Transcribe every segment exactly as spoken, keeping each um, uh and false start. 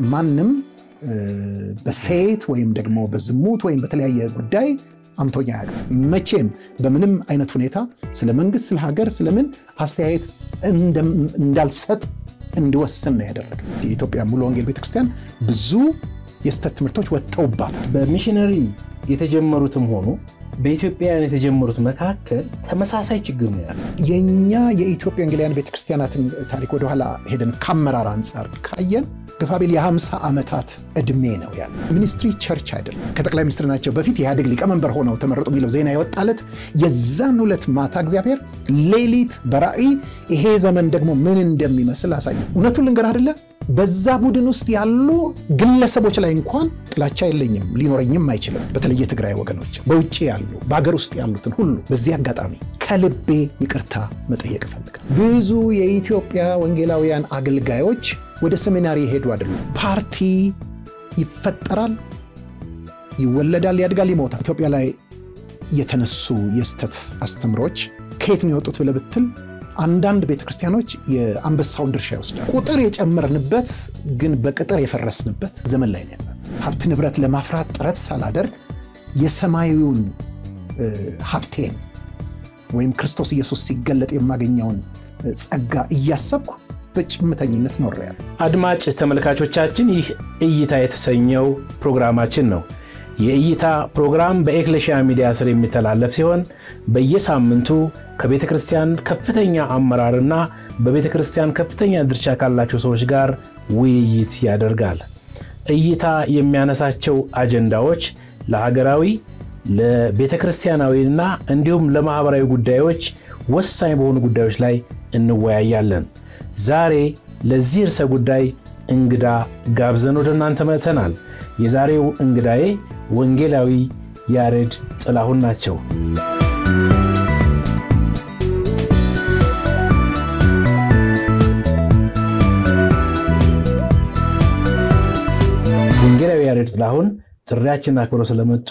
مانم بسيت ويم دقمو بزموت ويم بتلاقي قداي أنتو يعرف ما كم بمنم أين تونيتها سلمن قص الهجر سلمن أستعيد إن دلست إن دوسن هدرك في إثيوبيا ملون جل بيتكستان بزو يستثمرتوش والتوبة بمشينري يتجمرتهم هونو بإثيوبيا يتجمرتهم كأكل تمساسي تجمعنا ينيا يإثيوبيا جليان بيتكستانات تاريخ وده هلا هدن كاميرا رانسار كاين كفابيل يهامس عامتات أدمينه يعني منستري تشرش هيدر كتقليم مسترناتشو بفيتي هادق ليك أمام برهونه وتمرط بيلو زينا يوتقالت يزانو لت ما تاكزيابير ليليت برأي إيه زمن دقمو من اندمي مسلا سايد ونطول لنقر هادلا بزابو دنوست يعلو قلة سبوش لا ينقوان تلاتشا اللي نيم لينو ري نيم ما يشلو بتلية تقرأي وقنوش بوتشي يعلو باقروست يعلو تنهلو بزياق قطعمي كالبي يكرتا متأيك فلك بيزو يا إثيوبيا وانجيلاويان أقل قايوش وده سميناري هيد وادلو بارتي يفترال يولدال يدقال يموتا إثيوبيا لاي يتنسو يستت أستمروش كيتني يوتوت بلا بتل عنداند بيت كريستيانوش يأم بساوندر شاوس قطر يتأمر نبات جن بقطر يفرس نبات زمن لاين هبت نبرات لما فرات رات سالادر يسمايون هبتين ويم كريستوس يسوس سيجلت إما جنيون سأجا يسبك በጭምተኝነት ነው ያለው አድማጭ ተመልካቾቻችን ይህ እይታ የተሰኘው ፕሮግራማችን ነው የእይታ ፕሮግራም በኤክሌሺያ ሚዲያ ስር የሚተላለፍ ሲሆን በየሳምንቱ ከቤተክርስቲያን ከፍተኛ አመራርና በቤተክርስቲያን ከፍተኛ ድርሻ ካላቸው ሰዎች ጋር ውይይት ያደርጋል እይታ የሚያነሳቸው አጀንዳዎች ለሀገራዊ ለቤተክርስቲያናዊና እንዲሁም ለማህበራዊ ጉዳዮች ወሳኝ በሆኑ ጉዳዮች ላይ እንወያያለን ዛሬ ለዚህ ርዕሰ ጉዳይ እንግዳ ጋብዘን ወደ እናንተ መተናል የዛሬው እንግዳዬ ወንጌላዊ ያሬድ ጽላሁን ናቸው ወንጌላዊ ያሬድ ጽላሁን ትራያችን አክብሮ ስለመጡ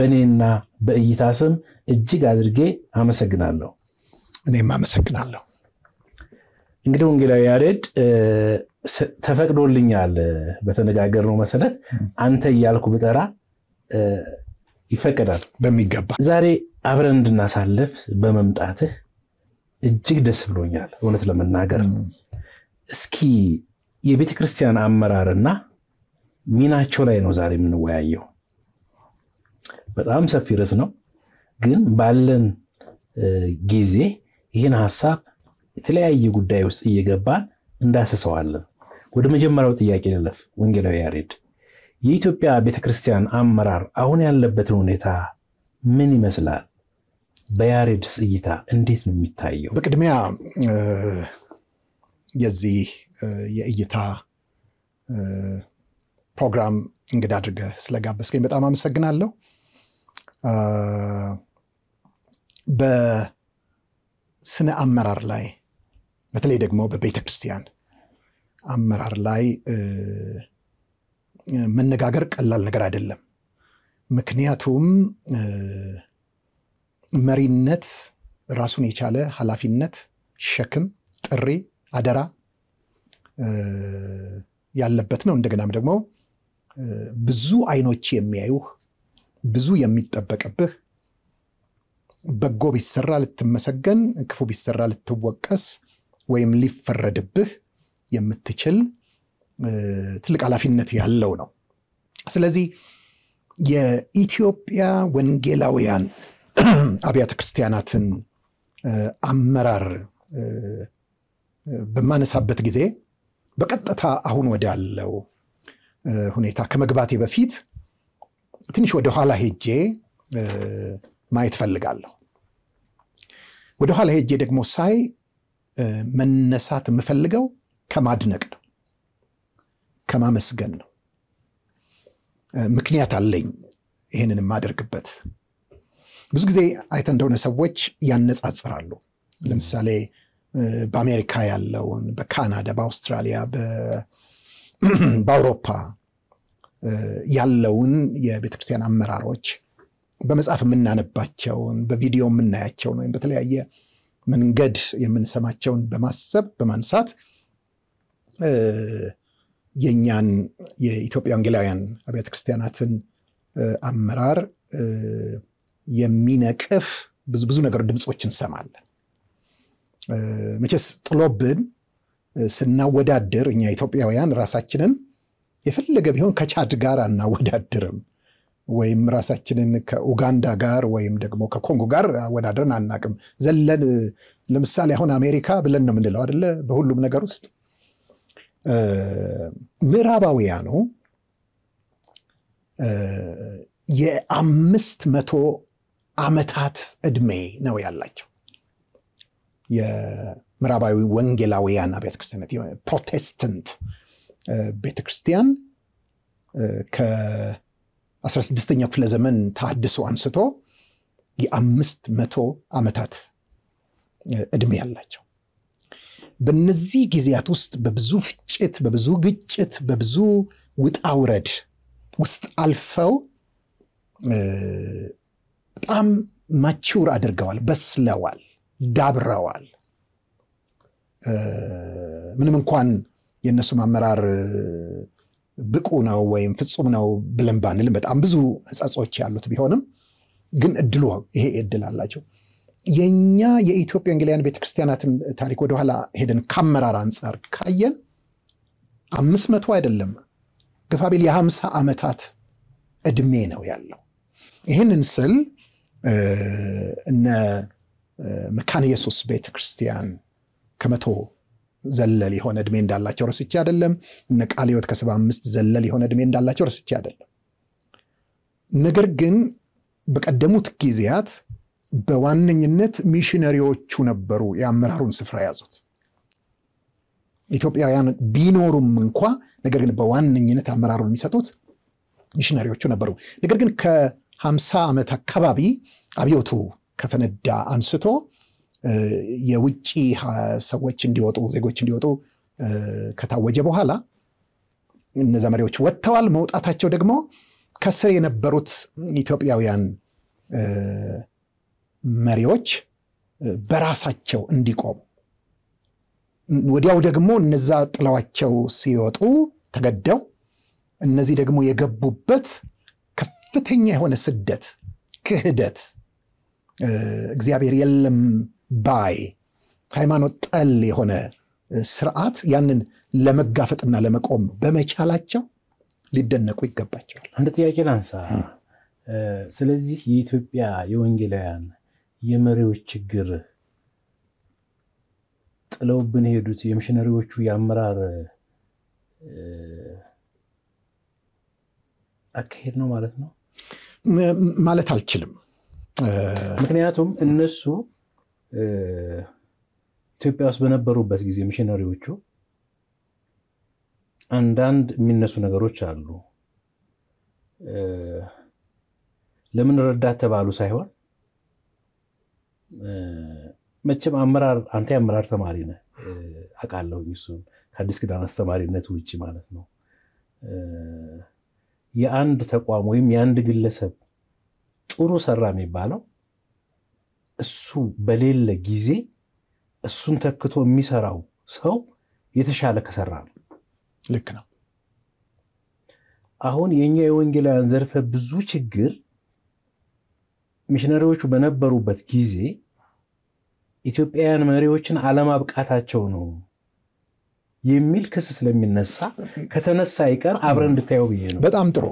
በኔና በእይታ ስም እጅግ አድርጌ አመሰግናለሁ እኔም አመሰግናለሁ እንግዲህ ወንጌላዊ ያሬድ ተፈቅዶልኛል በተነጋገርነው መሰረት አንተ ይያልኩ በጠራ ይፈቀዳል በሚገባ ዛሬ አብረን እንድናሳልፍ በመምጣትህ እጅግ ደስ ብሎኛል ወለት ለመናገር እስኪ የቤተ ክርስቲያን አመራርና ሚናቸው ላይ ነው ዛሬ ምን ወያየው በጣም ሰፊ ርዕስ ነው ግን ባለን ጊዜ ይሄን ሐሳብ የተለያየ ጉዳይ ውስጥ እየገባ እንዳሰሰዋለን ወደ መጀመሪያው ጥያቄ ለለፍ ወንጌላዊ ያሬድ የኢትዮጵያ ቤተክርስቲያን አመራር አሁን ያለበት ሁኔታ ምን ይመስላል በያሬድስ እይታ እንዴት ነው የሚታየው በቅድሚያ የዚህ የእይታ ፕሮግራም እንግዳ አድርገህ ስለጋበስከኝ በጣም አመሰግናለሁ በ ስነ አመራር ላይ በተለይ ደግሞ በቤተ ክርስቲያን አመራር ላይ መነጋገር ቀላል ነገር አይደለም ምክንያቱም መሪነት ራሱን የቻለ ኃላፊነት ሸክም ጥሪ አደራ ያለበት ነው እንደገናም ደግሞ ብዙ አይኖች የሚያዩህ ብዙ የሚጠበቅብህ በጎ ቢሰራ ለተመሰገን ክፉ ቢሰራ ለተወቀስ ወይም ሊፈረድብህ የምትችል ትልቅ ኃላፊነት ያለው ነው ስለዚህ የኢትዮጵያ ወንጌላውያን አብያተ ክርስቲያናትን አመራር በማነሳበት ጊዜ በቀጥታ አሁን ወዳለው ሁኔታ ከመግባቴ በፊት ትንሽ ወደ ኋላ ሄጄ ማየት ፈልጋለሁ ወደ ኋላ ሄጄ ደግሞ ሳይ መነሳት መፈልገው ከማድነቅ ነው ከማመስገን ነው ምክንያት አለኝ ይሄንን ማደርግበት ብዙ ጊዜ አይተን እንደሆነ ሰዎች ያነጻጽራሉ ለምሳሌ በአሜሪካ ያለውን በካናዳ በአውስትራሊያ በአውሮፓ ያለውን የቤተክርስቲያን አመራሮች በመጻፍ ምናነባቸውን በቪዲዮ ምናያቸውን ወይም በተለያየ መንገድ የምንሰማቸውን በማሰብ በማንሳት የኛን የኢትዮጵያ ወንጌላውያን አብያተ ክርስቲያናትን አመራር የሚነቅፍ ብዙ ብዙ ነገር ድምጾችን ሰማለን መቼስ ጥሎብን ስናወዳደር እኛ ኢትዮጵያውያን ራሳችንን የፈለገ ቢሆን ከቻድ ጋር እናወዳደርም ወይም ራሳችንን ከኡጋንዳ ጋር ወይም ደግሞ ከኮንጎ ጋር ወዳደርን አናቅም ዘለን ለምሳሌ አሁን አሜሪካ ብለን ነው እንደለው አይደለ በሁሉም ነገር ውስጥ ምዕራባውያኑ የአምስት መቶ አመታት እድሜ ነው ያላቸው የምዕራባዊ ወንጌላውያን አብያተ ክርስቲያናት ፕሮቴስታንት ቤተ ክርስቲያን ከ አስራ ስድስተኛው ክፍለ ዘመን ተሐድሶ አንስቶ የአምስት መቶ አመታት እድሜ ያላቸው በእነዚህ ጊዜያት ውስጥ በብዙ ፍጭት በብዙ ግጭት በብዙ ውጣውረድ ውስጥ አልፈው በጣም ማቹር አድርገዋል በስለዋል ዳብረዋል ምንም እንኳን የነሱ ማመራር ብቁ ነው ወይም ፍጹም ነው ብለን ባንልም በጣም ብዙ ህጻጾች ያሉት ቢሆንም ግን እድሉ ይሄ እድላላቸው የኛ የኢትዮጵያ ወንጌላውያን ቤተክርስቲያናትን ታሪክ ወደ ኋላ ሄደን ካመራር አንጻር ካየን አምስት መቶ አይደለም ግፋቢል የ50 አመታት እድሜ ነው ያለው ይሄንን ስል እነ መካነ ኢየሱስ ቤተክርስቲያን ከመቶ ዘለል የሆነ እድሜ እንዳላቸው ርስቻ አይደለም እነ ቃልዮት ከ75 ዘለል የሆነ እድሜ እንዳላቸው ርስቻ አይደለም ነገር ግን በቀደሙት ጊዜያት በዋነኝነት ሚሽነሪዎቹ ነበሩ ያመራሩን ስፍራ ያዙት ኢትዮጵያውያን ቢኖሩም እንኳን ነገር ግን በዋነኝነት አመራሩን የሚሰጡት ሚሽነሪዎቹ ነበሩ ነገር ግን ከ50 አመት አካባቢ አብዮቱ ከፈነዳ አንስቶ የውጪ ሰዎች እንዲወጡ ዜጎች እንዲወጡ ከታወጀ በኋላ እነዛ መሪዎች ወጥተዋል መውጣታቸው ደግሞ ከስር የነበሩት ኢትዮጵያውያን መሪዎች በራሳቸው እንዲቆሙ ወዲያው ደግሞ እነዛ ጥላዋቸው ሲወጡ ተገደው እነዚህ ደግሞ የገቡበት ከፍተኛ የሆነ ስደት ክህደት እግዚአብሔር የለም ባይ ሃይማኖት ጠል የሆነ ስርዓት ያንን ለመጋፈጥና ለመቆም በመቻላቸው ሊደነቁ ይገባቸዋል አንድ ጥያቄ ላንሳ ስለዚህ የኢትዮጵያ የወንጌላውያን የመሪዎች ችግር ጥለውብን ሄዱት የሚሽነሪዎቹ ያመራር አካሄድ ነው ማለት ነው ማለት አልችልም ምክንያቱም እነሱ ኢትዮጵያ ውስጥ በነበሩበት ጊዜ ሚሽነሪዎቹ አንዳንድ የሚነሱ ነገሮች አሉ ለምን ረዳት ተባሉ ሳይሆን መቼም አመራር አንተ አመራር ተማሪ ነህ አቃለው እሱን አዲስ ግዳን አስተማሪነት ውጪ ማለት ነው የአንድ ተቋም ወይም የአንድ ግለሰብ ጥሩ ሰራ የሚባለው እሱ በሌለ ጊዜ እሱን ተክቶ የሚሰራው ሰው የተሻለ ከሰራ ነው ልክ ነው አሁን የኛ የወንጌላውያን ዘርፈ ብዙ ችግር ሚሽነሪዎቹ በነበሩበት ጊዜ ኢትዮጵያውያን መሪዎችን አለማብቃታቸው ነው የሚል ክስ ስለሚነሳ ከተነሳ ይቀር አብረን እንድታዩ ብዬ ነው በጣም ጥሩ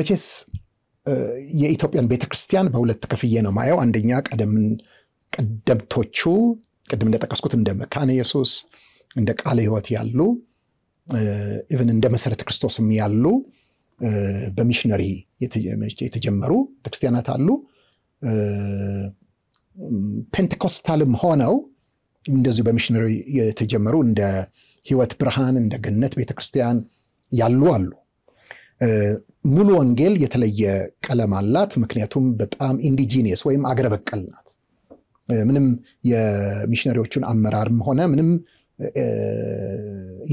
መቼስ የኢትዮጵያን ቤተክርስቲያን በሁለት ከፍዬ ነው ማየው አንደኛ ቀደም ቀደምቶቹ ቀደም እንደተቀስኩት እንደ መካነ ኢየሱስ እንደ ቃለ ሕይወት ያሉ ኢቭን እንደ መሰረተ ክርስቶስም ያሉ በሚሽነሪ የተጀመሩ ክርስቲያናት አሉ ፔንቴኮስታልም ሆነው እንደዚህ በሚሽነሪ የተጀመሩ እንደ ሕይወት ብርሃን እንደ ገነት ቤተክርስቲያን ያሉ አሉ ሙሉ ወንጌል የተለየ ቀለም አላት ምክንያቱም በጣም ኢንዲጂኒየስ ወይም አገረበቀል ናት ምንም የሚሽነሪዎቹን አመራርም ሆነ ምንም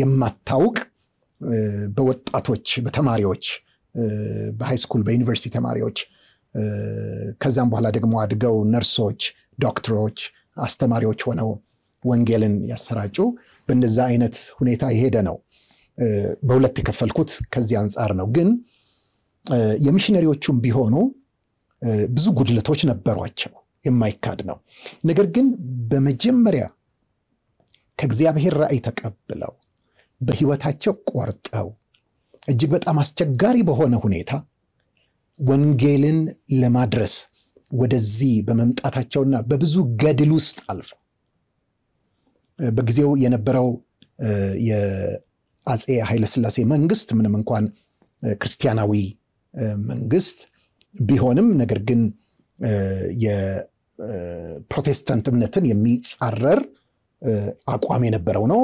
የማታውቅ በወጣቶች በተማሪዎች በሃይ ስኩል በዩኒቨርሲቲ ተማሪዎች ከዛም በኋላ ደግሞ አድገው ነርሶች ዶክተሮች አስተማሪዎች ሆነው ወንጌልን ያሰራጩ በእንደዛ አይነት ሁኔታ ይሄደ ነው በሁለት ተከፈልኩት ከዚህ አንፃር ነው ግን የሚሽነሪዎቹም ቢሆኑ ብዙ ጉድለቶች ነበሯቸው የማይካድ ነው ነገር ግን በመጀመሪያ ከእግዚአብሔር ራእይ ተቀበለው በህይወታቸው ቆርጠው እጅግ በጣም አስቸጋሪ በሆነ ሁኔታ ወንጌልን ለማድረስ ወደዚህ በመምጣታቸውና በብዙ ገድል ውስጥ አልፈ በጊዜው የነበረው የአጼ ኃይለ ሥላሴ መንግስት ምንም እንኳን ክርስቲያናዊ መንግስት ቢሆንም ነገር ግን የፕሮቴስታንት እምነትን የሚጻረር አቋም የነበረው ነው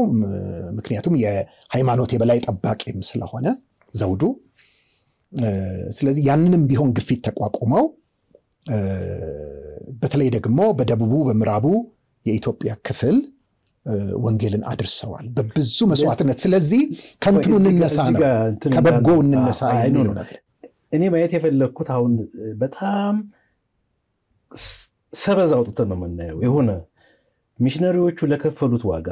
ምክንያቱም የሃይማኖት የበላይ ጠባቂም ስለሆነ ዘውዱ ስለዚህ ያንንም ቢሆን ግፊት ተቋቁመው በተለይ ደግሞ በደቡቡ በመራቡ የኢትዮጵያ ክፍል ወንጌልን አድርሰዋል በብዙ መስዋዕትነት ስለዚህ ከንቱን እንነሳ ነው ከበጎው እንነሳ አይኖር እኔ ማየት የፈለኩት አሁን በጣም ሰበዛው ተተነመ ነው የሆነ ሚሽነሪዎቹ ለከፈሉት ዋጋ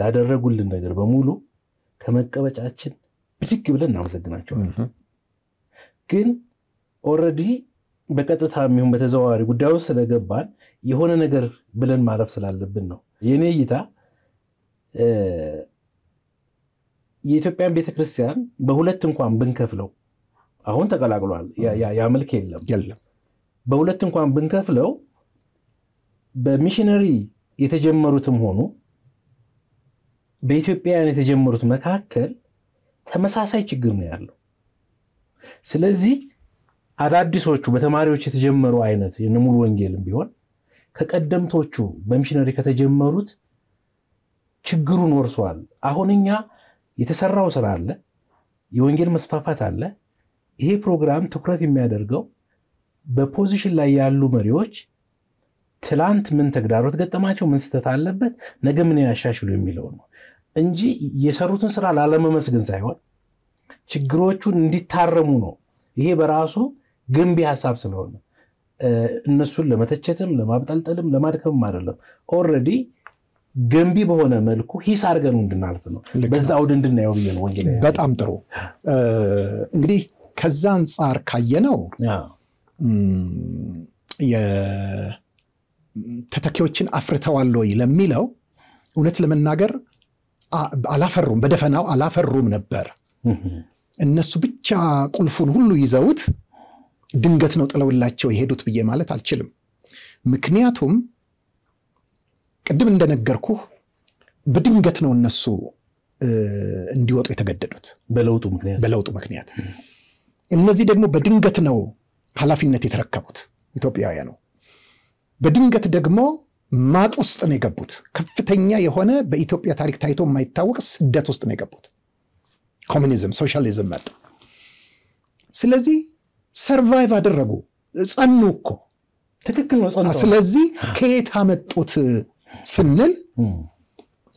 ላደረጉልን ነገር በሙሉ ከመቀበጫችን ብድግ ብለን እናመሰግናቸዋለን ግን ኦሬዲ በቀጥታም ይሁን በተዘዋዋሪ ጉዳዩ ስለገባን የሆነ ነገር ብለን ማረፍ ስላለብን ነው የኔ ይታ የኢትዮጵያን ቤተክርስቲያን በሁለት እንኳን ብንከፍለው አሁን ተቀላቅሏል ያ መልክ የለም የለም በሁለት እንኳን ብንከፍለው በሚሽነሪ የተጀመሩትም ሆኑ በኢትዮጵያን የተጀመሩት መካከል ተመሳሳይ ችግር ነው ያለው ስለዚህ አዳዲሶቹ በተማሪዎች የተጀመሩ አይነት የነሙሉ ወንጌልም ቢሆን ከቀደምቶቹ በሚሽነሪ ከተጀመሩት ችግሩን ወርሷል አሁንኛ የተሰራው ስራ አለ የወንጌል መስፋፋት አለ ይሄ ፕሮግራም ትኩረት የሚያደርገው በፖዚሽን ላይ ያሉ መሪዎች ትላንት ምን ተግዳሮት ገጠማቸው ምን ስተት አለበት ነገ ምን ያሻሽሉ የሚለው ነው እንጂ የሰሩትን ስራ ላለመመስገን ሳይሆን ችግሮቹን እንዲታረሙ ነው ይሄ በራሱ ግንብ ሐሳብ ስለሆነ እነሱን ለመተቸትም ለማብጣልጠልም ለማድከም አይደለም ኦሬዲ ግንብ በሆነ መልኩ ሂስ አርገን እንድናልፍ ነው በዛው እንድናየው ይየን ወንጌል በጣም ጥሩ እንግዲህ ከዛ አንፃር ካየነው ያ ተተኪዎችን አፍርተዋል ወይ ለሚለው እውነት ለመናገር አላፈሩም በደፈናው አላፈሩም ነበር እነሱ ብቻ ቁልፉን ሁሉ ይዘውት ድንገት ነው ጥለውላቸው ይሄዱት ብዬ ማለት አልችልም ምክንያቱም ቅድም እንደነገርኩህ በድንገት ነው እነሱ እንዲወጡ የተገደዱት በለውጡ ምክንያት በለውጡ ምክንያት እነዚህ ደግሞ በድንገት ነው ኃላፊነት የተረከቡት ኢትዮጵያውያን ነው በድንገት ደግሞ ማጥ ውስጥ ነው የገቡት ከፍተኛ የሆነ በኢትዮጵያ ታሪክ ታይቶ የማይታወቅ ስደት ውስጥ ነው የገቡት ኮሚኒዝም ሶሻሊዝም ማለት ስለዚህ ሰርቫይቭ አደረጉ ጻኑ እኮ ትክክል ነው ጻኑ ስለዚህ ከየት አመጡት ስንል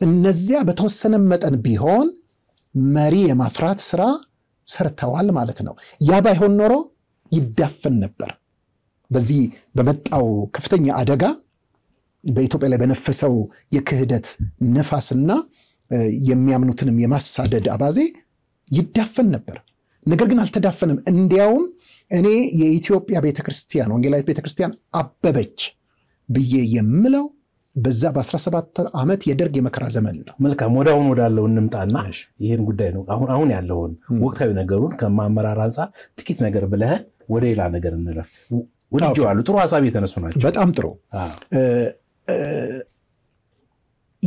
እነዚያ በተወሰነ መጠን ቢሆን መሪ የማፍራት ስራ ሰርተዋል ማለት ነው ያ ባይሆን ኖሮ ይዳፈን ነበር በዚህ በመጣው ከፍተኛ አደጋ በኢትዮጵያ ላይ በነፈሰው የክህደት ነፋስና የሚያምኑትንም የማሳደድ አባዜ ይዳፈን ነበር ነገር ግን አልተዳፈንም እንዲያው እኔ የኢትዮጵያ ቤተክርስቲያን ወንጌላዊት ቤተክርስቲያን አበበች ብዬ የምለው በዛ በ17 አመት የደርግ የመከራ ዘመን ነው መልካም ወዳውን ወዳለው እንምጣና ይሄን ጉዳይ ነው አሁን አሁን ያለውን ወቅታዊ ነገሩን ከማመራራንጻ ጥቂት ነገር ብለህ ወደ ሌላ ነገር እንለፍ ወዲው አሉ ጥሩ ሐሳብ የተነሱ ናቸው በጣም ጥሩ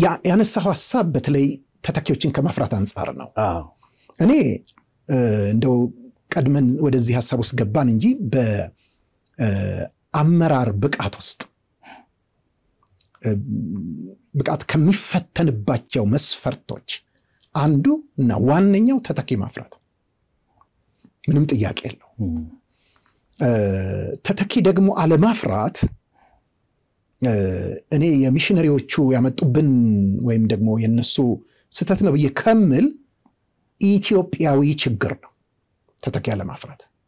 ያ ያነሳው ሐሳብ በተለይ ተተኪዎችን ከማፍራት አንፃር ነው እኔ እንደው ቀድመን ወደዚህ ሐሳብ ውስጥ ገባን እንጂ በአመራር ብቃት ውስጥ ብቃት ከሚፈተንባቸው መስፈርቶች አንዱ እና ዋነኛው ተተኪ ማፍራት ምንም ጥያቄ የለው ተተኪ ደግሞ አለማፍራት እኔ የሚሽነሪዎቹ ያመጡብን ወይም ደግሞ የነሱ ስተት ነው ይከምል ኢትዮጵያዊ ችግር ነው ተተኪ አለማፍራት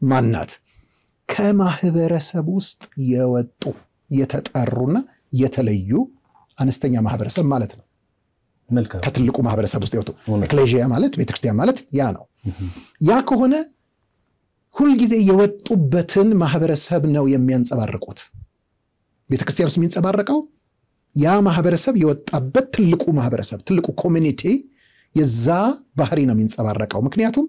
مانات. كما هبرسابوست يودو يتتأرون يتليو أنستنيا ما هبرساب مالتنا. ملكا. كتلقو ما هبرسابوست يودو. إكليجيا مالت بيت كريستيان مالت يانو. ياكو هنا كل جزء يود طبتن ما هبرسابنا ويمينس أبرقوت. بيت كريستيان سمينس أبرقو. يا ما هبرساب يود طبت تلقو ما هبرساب تلقو كومينيتي يزا بحرينا مينس أبرقو مكنياتهم.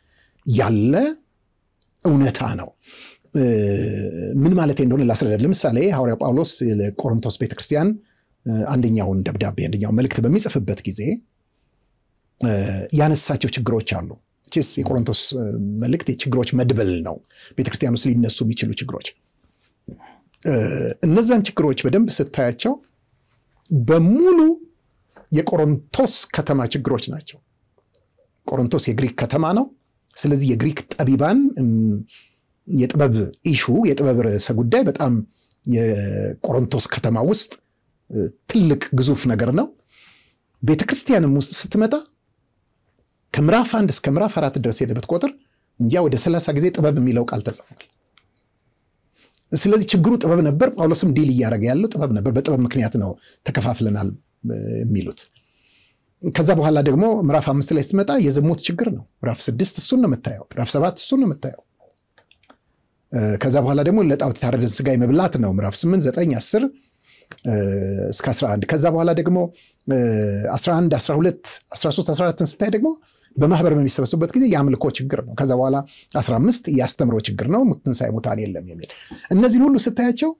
يلا ونتانو من مالتين دون الله سرد لمس عليه هوري باولوس الكورنتوس بيت كريستيان عندنا هون دبدابي عندنا هون ملك تبميس في بيت كذي يعني الساتيو تجروت شالو تيس الكورنتوس ملك تيجروت مدبل نو بيت كريستيانو سليم الناس وميتشلو تجروت النزان تجروت بدم بس التايتشو بمولو يكورنتوس كتما تجروت ناتشو كورنتوس يجريك كتما نو سلزي يجريك أبيبان يتباب إيشو يتباب سجودة بتأم كورنتوس كتما وست تلك جزوف نجرنا بيت كريستيان المستسلم هذا كمرة فاندس كمرة فرات الدراسية اللي بتقدر نجاو دسلا سجزيت أباب ميلوك على تزافك سلزي تجروت أباب نبرب أو لسم ديلي يا رجال لط أباب نبرب أباب مكنياتنا تكفاف لنا الميلوت كذابو هلا دغمو مراف خمسة ላይ ስትመጣ የዝሙት ችግር ነው ምራፍ ስድስት እሱን ነው መታየው ምራፍ ሰባት እሱን ነው መታየው ከዛ በኋላ ደግሞ ለጣውት ታረደ ስጋ ይመብላት ነው ምራፍ ስምንት ዘጠኝ አስር እስከ አስራ አንድ ከዛ በኋላ ደግሞ አስራ አንድ አስራ ሁለት አስራ ሶስት አስራ አራት ስታይ ደግሞ በማህበር በሚሰበሰቡበት ጊዜ ያምልኮ ችግር ነው ከዛ በኋላ አስራ አምስት ያስተምሮ ችግር ነው ሙትን ሳይሞታል የለም የሚል እነዚህን ሁሉ ስታያቸው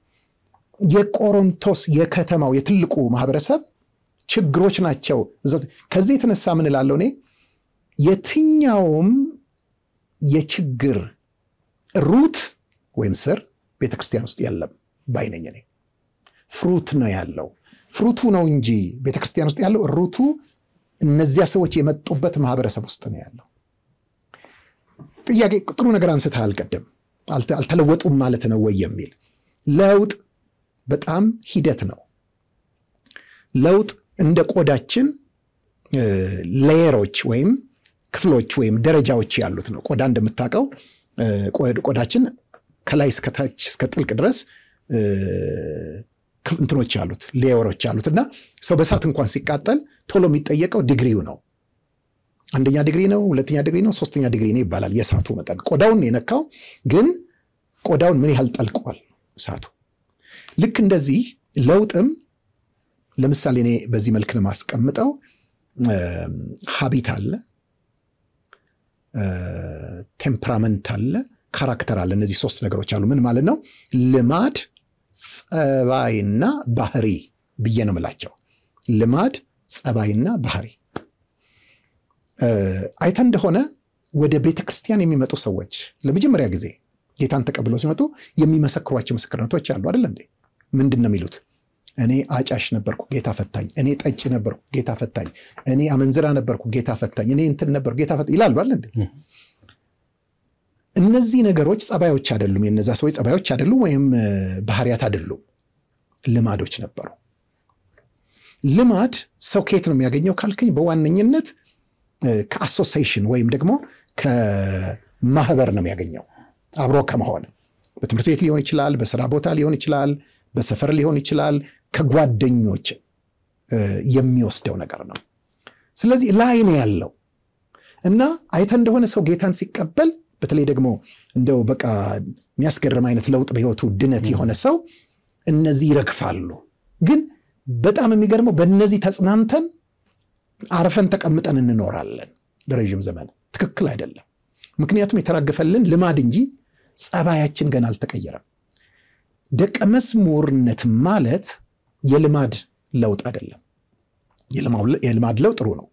የቆሮንቶስ የከተማው የትልቁ ማህበረሰብ ችግሮች ናቸው ከዚህ የተነሳ ምን ላለው ነው የትኛውም የችግር ሩት ወይም ስር ቤተክርስቲያን ውስጥ ያለም ባይነኝ ነው ፍሩት ነው ያለው ፍሩቱ ነው እንጂ ቤተክርስቲያን ውስጥ ያለው ሩቱ እነዚያ ሰዎች የመጡበት ማህበረሰብ ውስጥ ነው ያለው ጥያቄ ጥሩ ነገር አንስተሃል አልቀደም አልተለወጡም ማለት ነው ወይ የሚል ለውጥ በጣም ሂደት ነው ለውጥ عند قدرتشن لايروش ويم كفلوش ويم درجة وشيء على لطنه قدر عند متاكو قدر قدرتشن كلايس كتاش كتل كدرس كنترو شيء على لط لايروش على لطنا سو بس هاتن قانسي كاتل ثلو ميتايكو دقيقينه عندنا دقيقينه ولا تينا دقيقينه سوستينا دقيقينه بالال يساتو مثلا قدرون ينكاو جن قدرون مني هل تلقوال ساتو لكن دزي لوتم ለምሳሌ እኔ በዚህ መልክ ነው ማስቀምጠው ሀቢት አለ ቴምፕራመንት አለ ካራክተር አለ እነዚህ ሶስት ነገሮች አሉ ምን ማለት ነው ልማድ ጸባይና ባህሪ ብዬ ነው የምላቸው ልማድ ጸባይና ባህሪ አይተን እንደሆነ ወደ ቤተክርስቲያን የሚመጡ ሰዎች ለመጀመሪያ ጊዜ ጌታን ተቀብለው ሲመጡ የሚመሰክሯቸው ምስክርነቶች አሉ አይደል እንዴ ምንድነው የሚሉት እኔ አጫሽ ነበርኩ ጌታ ፈታኝ እኔ ጠጭ ነበርኩ ጌታ ፈታኝ እኔ አመንዝራ ነበርኩ ጌታ ፈታኝ እኔ እንትን ነበር ጌታ ፈታኝ ይላል ባል እንዴ እነዚህ ነገሮች ጸባዮች አይደሉም የነዛ ሰዎች ጸባዮች አይደሉም ወይም ባህሪያት አይደሉም ልማዶች ነበሩ ልማድ ሰው ከየት ነው የሚያገኘው ካልከኝ በዋነኝነት ከአሶሲሽን ወይም ደግሞ ከማህበር ነው የሚያገኘው አብሮ ከመሆን በትምህርት ቤት ሊሆን ይችላል በስራ ቦታ ሊሆን ይችላል በሰፈር ሊሆን ይችላል ከጓደኞች የሚወስደው ነገር ነው ስለዚህ ላይ ነው ያለው እና አይተ እንደሆነ ሰው ጌታን ሲቀበል በተለይ ደግሞ እንደው በቃ የሚያስገርም አይነት ለውጥ በህይወቱ ድነት የሆነ ሰው እነዚህ ይረግፋሉ ግን በጣም የሚገርመው በእነዚህ ተጽናንተን አርፈን ተቀምጠን እንኖራለን ለረጅም ዘመን ትክክል አይደለም ምክንያቱም የተራገፈልን ልማድ እንጂ ጸባያችን ገና አልተቀየረም ደቀ መስሙርነት ማለት የልማድ ለውጥ አይደለም የልማድ ለውጥ ጥሩ ነው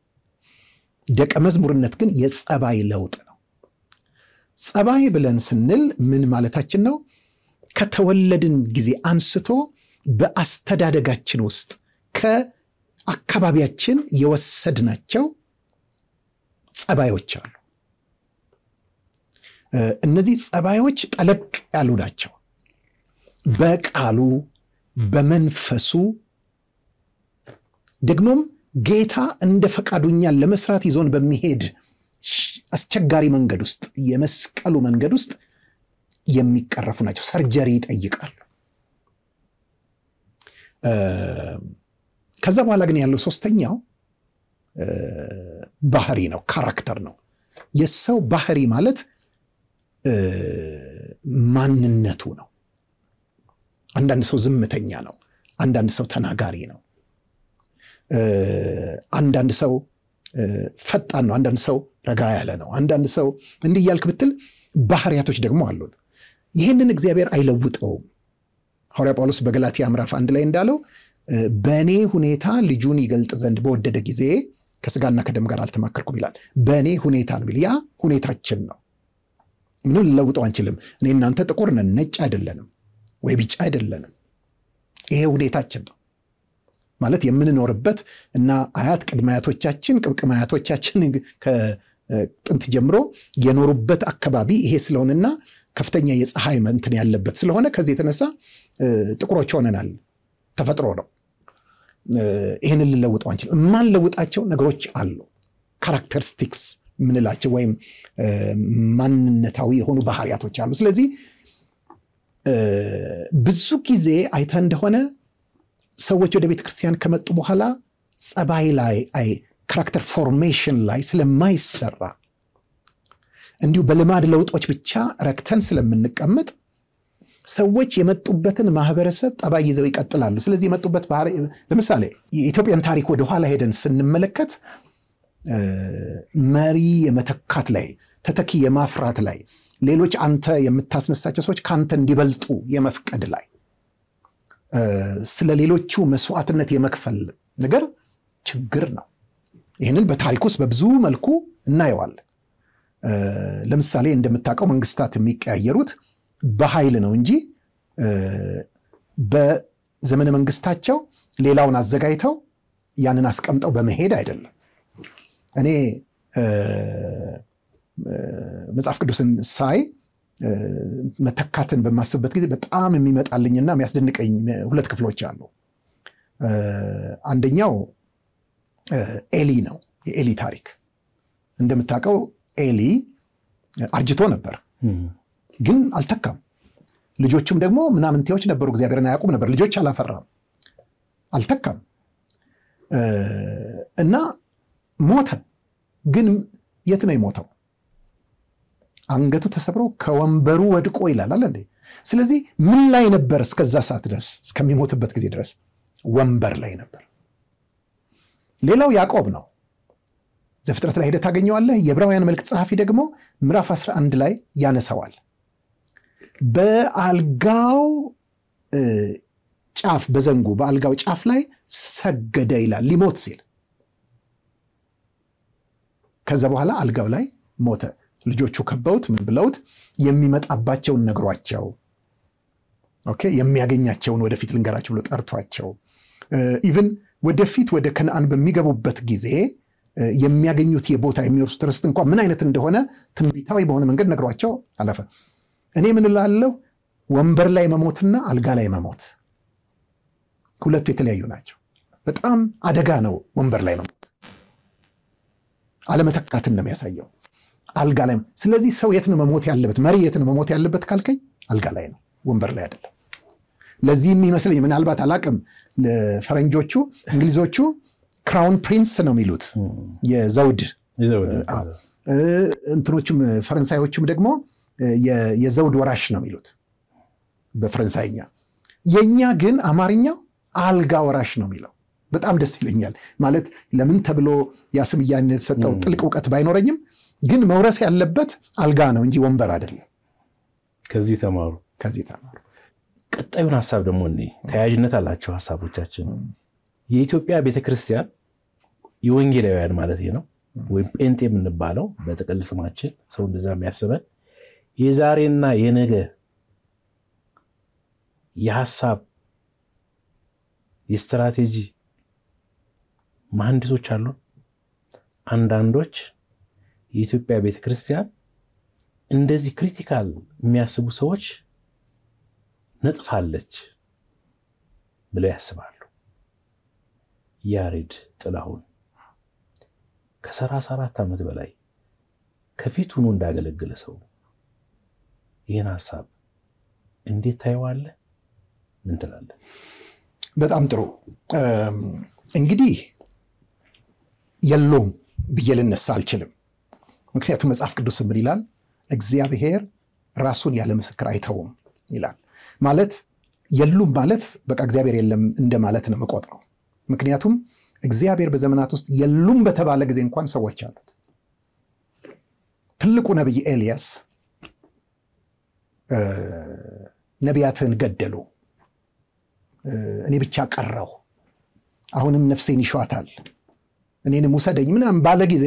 ደቀ መስሙርነት ግን የጸባይ ለውጥ ነው ጸባይ ብለን ስንል ምን ማለታችን ነው ከተወለድን ጊዜ አንስቶ በአስተዳደጋችን ውስጥ ከአካባቢያችን የወሰድናቸው ጸባዮች አሉ እነዚህ ጸባዮች ጠለቅ ያሉ ናቸው በቃሉ በመንፈሱ ደግሞም ጌታ እንደ ፈቃዱኛ ለመስራት ይዞን በሚሄድ አስቸጋሪ መንገድ ውስጥ የመስቀሉ መንገድ ውስጥ የሚቀረፉ ናቸው ሰርጀሪ ይጠይቃል ከዛ በኋላ ግን ያለው ሶስተኛው ባህሪ ነው ካራክተር ነው የሰው ባህሪ ማለት ማንነቱ ነው አንድ አንድ ሰው ዝምተኛ ነው አንድ አንድ ሰው ተናጋሪ ነው አንድ አንድ ሰው ፈጣን ነው አንድ አንድ ሰው ረጋ ያለ ነው አንድ አንድ ሰው እንዲህ ያልክ ብትል ባህሪያቶች ደግሞ አሉ ይሄንን እግዚአብሔር አይለውጠውም ሐዋርያ ጳውሎስ በገላትያ ምዕራፍ አንድ ላይ እንዳለው በኔ ሁኔታ ልጁን ይገልጥ ዘንድ በወደደ ጊዜ ከስጋና ከደም ጋር አልተማከርኩም ይላል በኔ ሁኔታ ነው ያ ሁኔታችን ነው ምንም ልለውጠው አንችልም እኔ እናንተ ጥቁር ነን ነጭ አይደለንም ወይ ቢጫ አይደለንም ይሄ ሁኔታችን ነው ማለት የምንኖርበት እና አያት ቅድማያቶቻችን ቅብቅማያቶቻችን ከጥንት ጀምሮ የኖሩበት አካባቢ ይሄ ስለሆነና ከፍተኛ የፀሐይ መንትን ያለበት ስለሆነ ከዚህ የተነሳ ጥቁሮች ሆነናል ተፈጥሮ ነው ይሄን ልለውጠው አንችልም ማን ለውጣቸው ነገሮች አሉ ካራክተሪስቲክስ ምንላቸው ወይም ማንነታዊ የሆኑ ባህሪያቶች አሉ ስለዚህ ብዙ ጊዜ አይታ እንደሆነ ሰዎች ወደ ቤተ ክርስቲያን ከመጡ በኋላ ጸባይ ላይ አይ ካራክተር ፎርሜሽን ላይ ስለማይሰራ እንዲሁ በልማድ ለውጦች ብቻ ረክተን ስለምንቀመጥ ሰዎች የመጡበትን ማህበረሰብ ጸባይ ይዘው ይቀጥላሉ ስለዚህ የመጡበት ባህሪ ለምሳሌ የኢትዮጵያን ታሪክ ወደ ኋላ ሄደን ስንመለከት መሪ የመተካት ላይ ተተኪ የማፍራት ላይ ሌሎች አንተ የምታስነሳቸው ሰዎች ካንተ እንዲበልጡ የመፍቀድ ላይ ስለ ሌሎቹ መስዋዕትነት የመክፈል ነገር ችግር ነው ይሄንን በታሪክ ውስጥ በብዙ መልኩ እናየዋለን ለምሳሌ እንደምታውቀው መንግስታት የሚቀያየሩት በኃይል ነው እንጂ በዘመነ መንግስታቸው ሌላውን አዘጋይተው ያንን አስቀምጠው በመሄድ አይደለም እኔ መጽሐፍ ቅዱስን ሳይ መተካትን በማስበት ጊዜ በጣም የሚመጣልኝና የሚያስደንቀኝ ሁለት ክፍሎች አሉ አንደኛው ኤሊ ነው የኤሊ ታሪክ እንደምታውቀው ኤሊ አርጅቶ ነበር ግን አልተካም ልጆቹም ደግሞ ምናምንቴዎች ነበሩ እግዚአብሔርን አያውቁም ነበር ልጆች አላፈራም አልተካም እና ሞተ ግን የት ነው የሞተው አንገቱ ተሰብሮ ከወንበሩ ወድቆ ይላል አለ ስለዚህ ምን ላይ ነበር እስከዛ ሰዓት ድረስ እስከሚሞትበት ጊዜ ድረስ ወንበር ላይ ነበር ሌላው ያዕቆብ ነው ዘፍጥረት ላይ ሄደ ታገኘዋለህ የዕብራውያን መልእክት ጻፊ ደግሞ ምዕራፍ አስራ አንድ ላይ ያነሳዋል በአልጋው ጫፍ በዘንጉ በአልጋው ጫፍ ላይ ሰገደ ይላል ሊሞት ሲል ከዛ በኋላ አልጋው ላይ ሞተ ልጆቹ ከበውት ምን ብለውት የሚመጣባቸውን ነግሯቸው ኦኬ የሚያገኛቸውን ወደፊት ልንገራቸው ብሎ ጠርቷቸው ኢቭን ወደፊት ወደ ከነአን በሚገቡበት ጊዜ የሚያገኙት የቦታ የሚወርሱት ርስት እንኳን ምን አይነት እንደሆነ ትንቢታዊ በሆነ መንገድ ነግሯቸው አለፈ እኔ ምን እላለሁ ወንበር ላይ መሞትና አልጋ ላይ መሞት ሁለቱ የተለያዩ ናቸው በጣም አደጋ ነው ወንበር ላይ መሞት አለመተካትን ነው የሚያሳየው አልጋ ላይ ስለዚህ ሰው የት ነው መሞት ያለበት መሪ የት ነው መሞት ያለበት ካልከኝ አልጋ ላይ ነው ወንበር ላይ አይደለም ለዚህ የሚመስለኝ ምናልባት አላቅም ፈረንጆቹ እንግሊዞቹ ክራውን ፕሪንስ ነው የሚሉት የዘውድ የዘውድ እንትኖቹም ፈረንሳዮቹም ደግሞ የዘውድ ወራሽ ነው የሚሉት በፈረንሳይኛ የኛ ግን አማርኛው አልጋ ወራሽ ነው የሚለው በጣም ደስ ይለኛል ማለት ለምን ተብሎ ያስም ያንን ሰጣው ጥልቅ ዕውቀት ባይኖርኝም ግን መውረስ ያለበት አልጋ ነው እንጂ ወንበር አይደለም ከዚህ ተማሩ ከዚህ ተማሩ ቀጣዩን ሐሳብ ደግሞ እንይ ተያያዥነት አላቸው ሐሳቦቻችን የኢትዮጵያ ቤተክርስቲያን የወንጌላውያን ማለት ነው ወይ ጴንጤ የምንባለው በጥቅል ስማችን ሰው እንደዛ የሚያስበን የዛሬና የነገ የሐሳብ የስትራቴጂ መሐንዲሶች አሉ አንዳንዶች የኢትዮጵያ ቤተክርስቲያን እንደዚህ ክሪቲካል የሚያስቡ ሰዎች ነጥፋለች ብለው ያስባሉ ያሬድ ጥላሁን ከ34 ዓመት በላይ ከፊት ሆኖ እንዳገለገለ ሰው ይሄን ሐሳብ እንዴት ታይዋለ ምን ትላለህ በጣም ጥሩ እንግዲህ የሎም በየለነሳ አልችልም ምክንያቱም መጽሐፍ ቅዱስ ምን ይላል እግዚአብሔር ራሱን ያለ መስክር አይተውም ይላል ማለት የሉም ማለት በቃ እግዚአብሔር የለም እንደ ማለት ነው መቆጥረው ምክንያቱም እግዚአብሔር በዘመናት ውስጥ የሉም በተባለ ጊዜ እንኳን ሰዎች አሉት ትልቁ ነብይ ኤልያስ ነቢያትን ገደሉ እኔ ብቻ ቀረው አሁንም ነፍሴን ይሻታል እኔንም ሙሰደኝ ምናም ባለ ጊዜ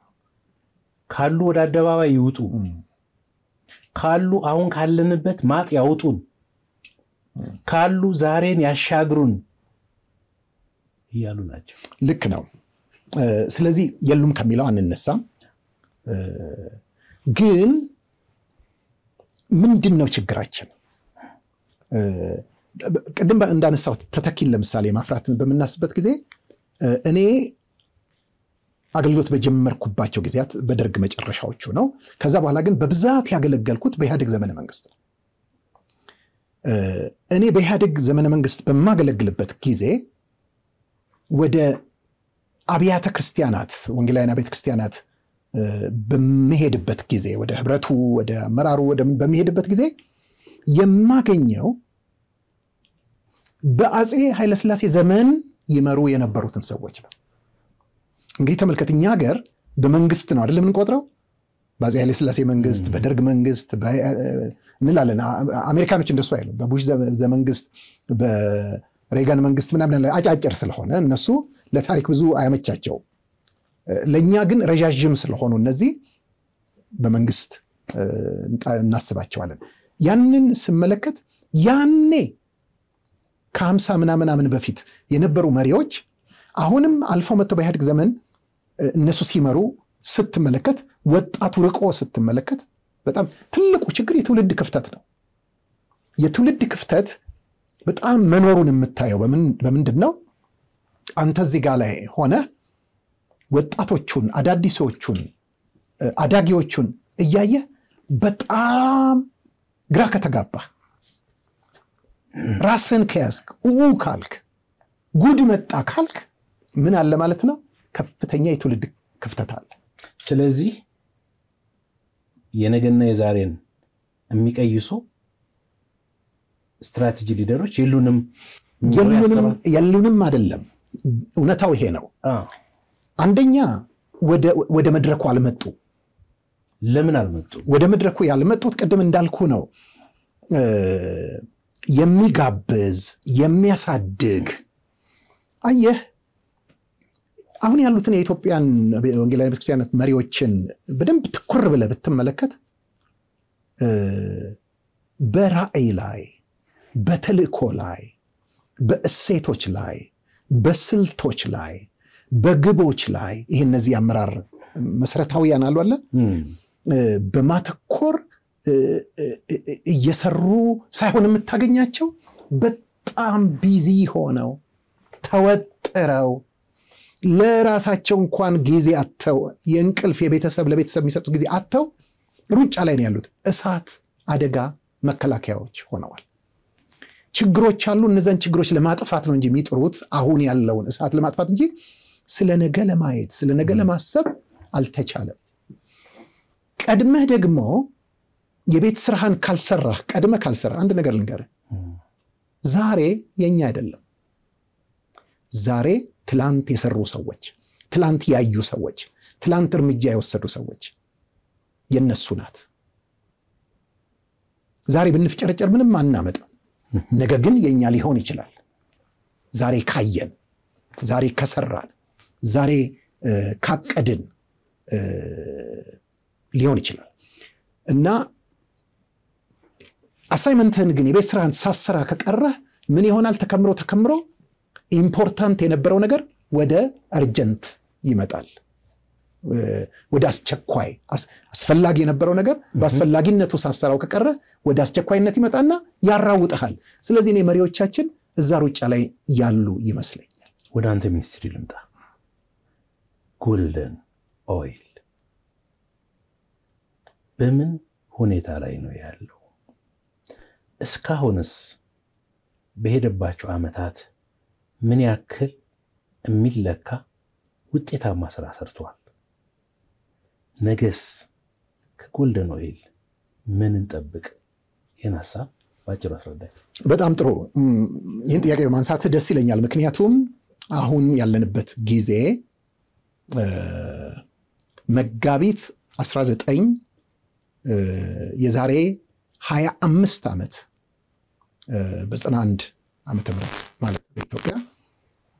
ካሉ ወደ አደባባይ ይውጡ ካሉ አሁን ካለንበት ማጥ ያውጡን ካሉ ዛሬን ያሻግሩን ይያሉ ናቸው ልክ ነው ስለዚህ የሉም ከሚለው አንነሳ ግን ምንድነው ችግራችን ቀደም እንዳነሳው ተተኪል ለምሳሌ ማፍራትን በመናስበት ጊዜ እኔ አገልግሎት በጀመርኩባቸው ግዚያት በደርግ መጨረሻዎቹ ነው ከዛ በኋላ ግን በብዛት ያገለገልኩት በኢህአዴግ ዘመነ መንግስት ነው እኔ በኢህአዴግ ዘመነ መንግስት በማገለግልበት ጊዜ ወደ አብያተ ክርስቲያናት ወንጌላውያን አብያተ ክርስቲያናት በመሄድበት ጊዜ ወደ ህብረቱ ወደ መራሩ ወደ በመሄድበት ጊዜ የማገኘው በአጼ ኃይለ ሥላሴ ዘመን ይመሩ የነበሩትን ሰዎች ነው እንግዲህ ተመልከተኛ ሀገር በመንግስት ነው አይደል ምን ቆጥረው ባዚ ኃይለ ሥላሴ መንግስት በደርግ መንግስት እንላለን አሜሪካኖች እንደሱ አይሉም በቡሽ ዘመንግስት በሬጋን መንግስት ምናምን አጫጭር ስለሆነ እነሱ ለታሪክ ብዙ አያመቻቸው ለኛ ግን ረጃጅም ስለሆኑ እነዚህ በመንግስት እናስባቸዋለን ያንን ስመለከት ያኔ ከ50 ምናምን ምናምን በፊት የነበሩ መሪዎች አሁንም አልፈው መጥተው በኢህአዴግ ዘመን እነሱ ሲመሩ ስትመለከት ወጣቱ ርቆ ስትመለከት በጣም ትልቁ ችግር የትውልድ ክፍተት ነው የትውልድ ክፍተት በጣም መኖሩን የምታየው በምን በምንድነው አንተ እዚህ ጋር ላይ ሆነ ወጣቶቹን አዳዲሶቹን አዳጊዎቹን እያየ በጣም ግራ ከተጋባ ራስን ከያስክ ኡኡ ካልክ ጉድ መጣ ካልክ ምን አለ ማለት ነው ከፍተኛ የትውልድ ክፍተት አለ ስለዚህ የነገና የዛሬን የሚቀይሱ ስትራቴጂ ሊደሮች የሉንም የሉንም የሉንም አይደለም እውነታው ይሄ ነው አንደኛ ወደ ወደ መድረኩ አልመጡ ለምን አልመጡ ወደ መድረኩ ያልመጡት ቀደም እንዳልኩ ነው የሚጋብዝ የሚያሳድግ አየህ አሁን ያሉትን የኢትዮጵያን ወንጌላውያን ክርስቲያናት መሪዎችን በደንብ ትኩር ብለህ ብትመለከት በራእይ ላይ በተልእኮ ላይ በእሴቶች ላይ በስልቶች ላይ በግቦች ላይ ይሄን እነዚህ አመራር መሰረታውያን አሉ አለ በማተኮር እየሰሩ ሳይሆን የምታገኛቸው በጣም ቢዚ ሆነው ተወጥረው ለራሳቸው እንኳን ጊዜ አጥተው የእንቅልፍ የቤተሰብ ለቤተሰብ የሚሰጡት ጊዜ አጥተው ሩጫ ላይ ነው ያሉት እሳት አደጋ መከላከያዎች ሆነዋል ችግሮች አሉ እነዛን ችግሮች ለማጥፋት ነው እንጂ የሚጥሩት አሁን ያለውን እሳት ለማጥፋት እንጂ ስለነገ ለማየት ስለነገ ለማሰብ አልተቻለም ቀድመህ ደግሞ የቤት ስራህን ካልሰራህ ቀድመህ ካልሰራህ አንድ ነገር ልንገርህ ዛሬ የኛ አይደለም ዛሬ ትላንት የሰሩ ሰዎች ትላንት ያዩ ሰዎች ትላንት እርምጃ ያወሰዱ ሰዎች የነሱ ናት ዛሬ ብንፍጨረጨር ምንም አናመጣ ነገ ግን የኛ ሊሆን ይችላል ዛሬ ካየን ዛሬ ከሰራን ዛሬ ካቀድን ሊሆን ይችላል እና አሳይመንትን ግን የበስራን ሳሰራ ከቀረ ምን ይሆናል ተከምሮ ተከምሮ ኢምፖርታንት የነበረው ነገር ወደ አርጀንት ይመጣል ወደ አስቸኳይ አስፈልጊ የነበረው ነገር ባስፈልጊነቱ ሳሰራው ከቀረ ወደ አስቸኳይነት ይመጣና ያራውጣል ስለዚህ ነው መሪዎቻችን እዛ ሩጫ ላይ ያሉ ይመስለኛል ወደ አንተ ሚኒስትሪ ልምጣ ጎልደን ኦይል በምን ሁኔታ ላይ ነው ያለው እስካሁንስ በሄደባቸው አመታት ምን ያክል የሚለካ ውጤታማ ስራ ሰርቷል ነገስ ከጎልደን ኦይል ምን እንጠብቅ የናሳ ባጭሩ አስረዳኝ በጣም ጥሩ ይሄን ጥያቄ ማንሳት ደስ ይለኛል ምክንያቱም አሁን ያለንበት ጊዜ መጋቢት አስራ ዘጠኝ የዛሬ ሃያ አምስት አመት በ91 አመት ምረት ማለት በኢትዮጵያ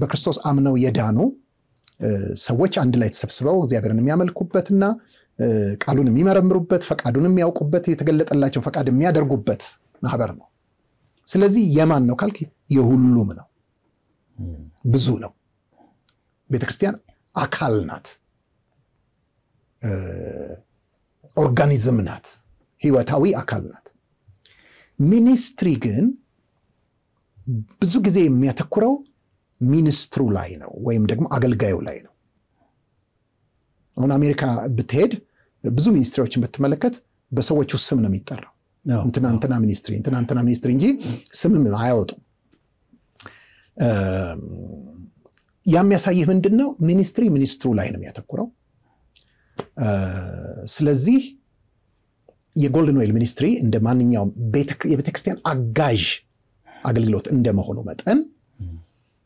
በክርስቶስ አምነው የዳኑ ሰዎች አንድ ላይ ተሰብስበው እግዚአብሔርን የሚያመልኩበትና ቃሉን የሚመረምሩበት ፈቃዱን የሚያውቁበት የተገለጠላቸው ፈቃድ የሚያደርጉበት ማህበር ነው ስለዚህ የማን ነው ካልክ የሁሉም ነው ብዙ ነው ቤተክርስቲያን አካል ናት ኦርጋኒዝም ናት ህይወታዊ አካል ናት ሚኒስትሪ ግን ብዙ ጊዜ የሚያተኩረው ሚኒስትሩ ላይ ነው ወይም ደግሞ አገልጋዩ ላይ ነው አሁን አሜሪካ በትሄድ ብዙ ሚኒስትሮችን በተመለከተ በሰዎች ስም ነው የሚጠራው እንትና እንትና ሚኒስትሪ እንትና እንትና ሚኒስትሪ እንጂ ስም አይወጣም ያሚያሳይህ ምንድነው ሚኒስትሪ ሚኒስትሩ ላይ ነው የሚያተኩረው ስለዚህ የጎልደን ኦይል ሚኒስትሪ እንደማንኛውም ቤተክርስቲያን አጋዥ አገልግሎት እንደመሆኑ መጠን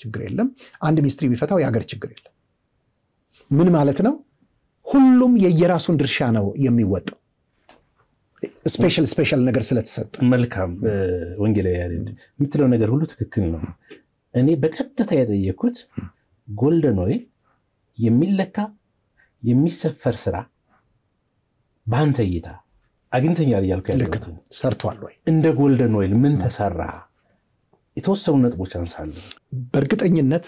ችግር የለም አንድ ሚኒስትሪ የሚፈታው የሀገር ችግር የለም ምን ማለት ነው ሁሉም የየራሱን ድርሻ ነው የሚወጣው ስፔሻል ስፔሻል ነገር ስለተሰጠ መልካም ወንጌላዊ ያሬድ ምትለው ነገር ሁሉ ትክክል ነው እኔ በቀጥታ ያጠየኩት ጎልደን ኦይል የሚለካ የሚሰፈር ስራ ባንተ ይታ አግንተኛል ያልከለከተ ሰርቷል ወይ እንደ ጎልደን ኦይል ምን ተሰራ የተወሰኑ ነጥቦች አንሳሉ በእርግጠኝነት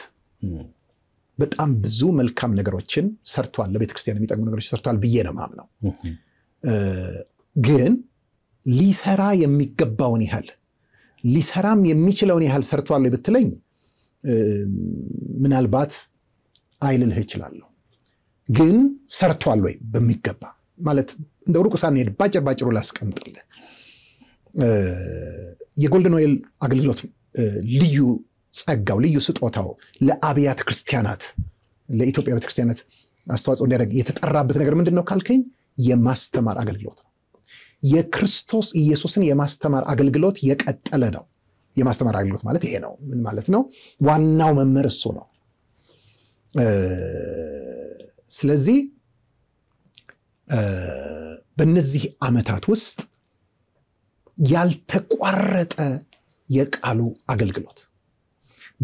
በጣም ብዙ መልካም ነገሮችን ሰርቷል ለቤተክርስቲያን የሚጠቅሙ ነገሮች ሰርቷል ብዬ ነው ማምነው ግን ሊሰራ የሚገባውን ይላል ሊሰራም የሚችለውን ይላል ሰርቷል ይብትለኝ ምናልባት አይልልህ ይችላል ግን ሰርቷል ወይ በሚገባ ማለት እንደው ሩቁሳን ሄድ ባጭር ባጭሩ ላስቀምጥልህ የጎልደን ኦይል አገልግሎት ልዩ ጸጋው ልዩ ስጦታው ለአብያተ ክርስቲያናት ለኢትዮጵያ ቤተ ክርስቲያናት አስተዋጽኦ እንዲያደርግ የተጠራበት ነገር ምንድነው ካልከኝ የማስተማር አገልግሎት የክርስቶስ ኢየሱስን የማስተማር አገልግሎት የቀጠለ ነው የማስተማር አገልግሎት ማለት ይሄ ነው ምን ማለት ነው ዋናው መምህር እሱ ነው ስለዚህ በእነዚህ አመታት ውስጥ ያልተቋረጠ የቃሉ አገልግሎት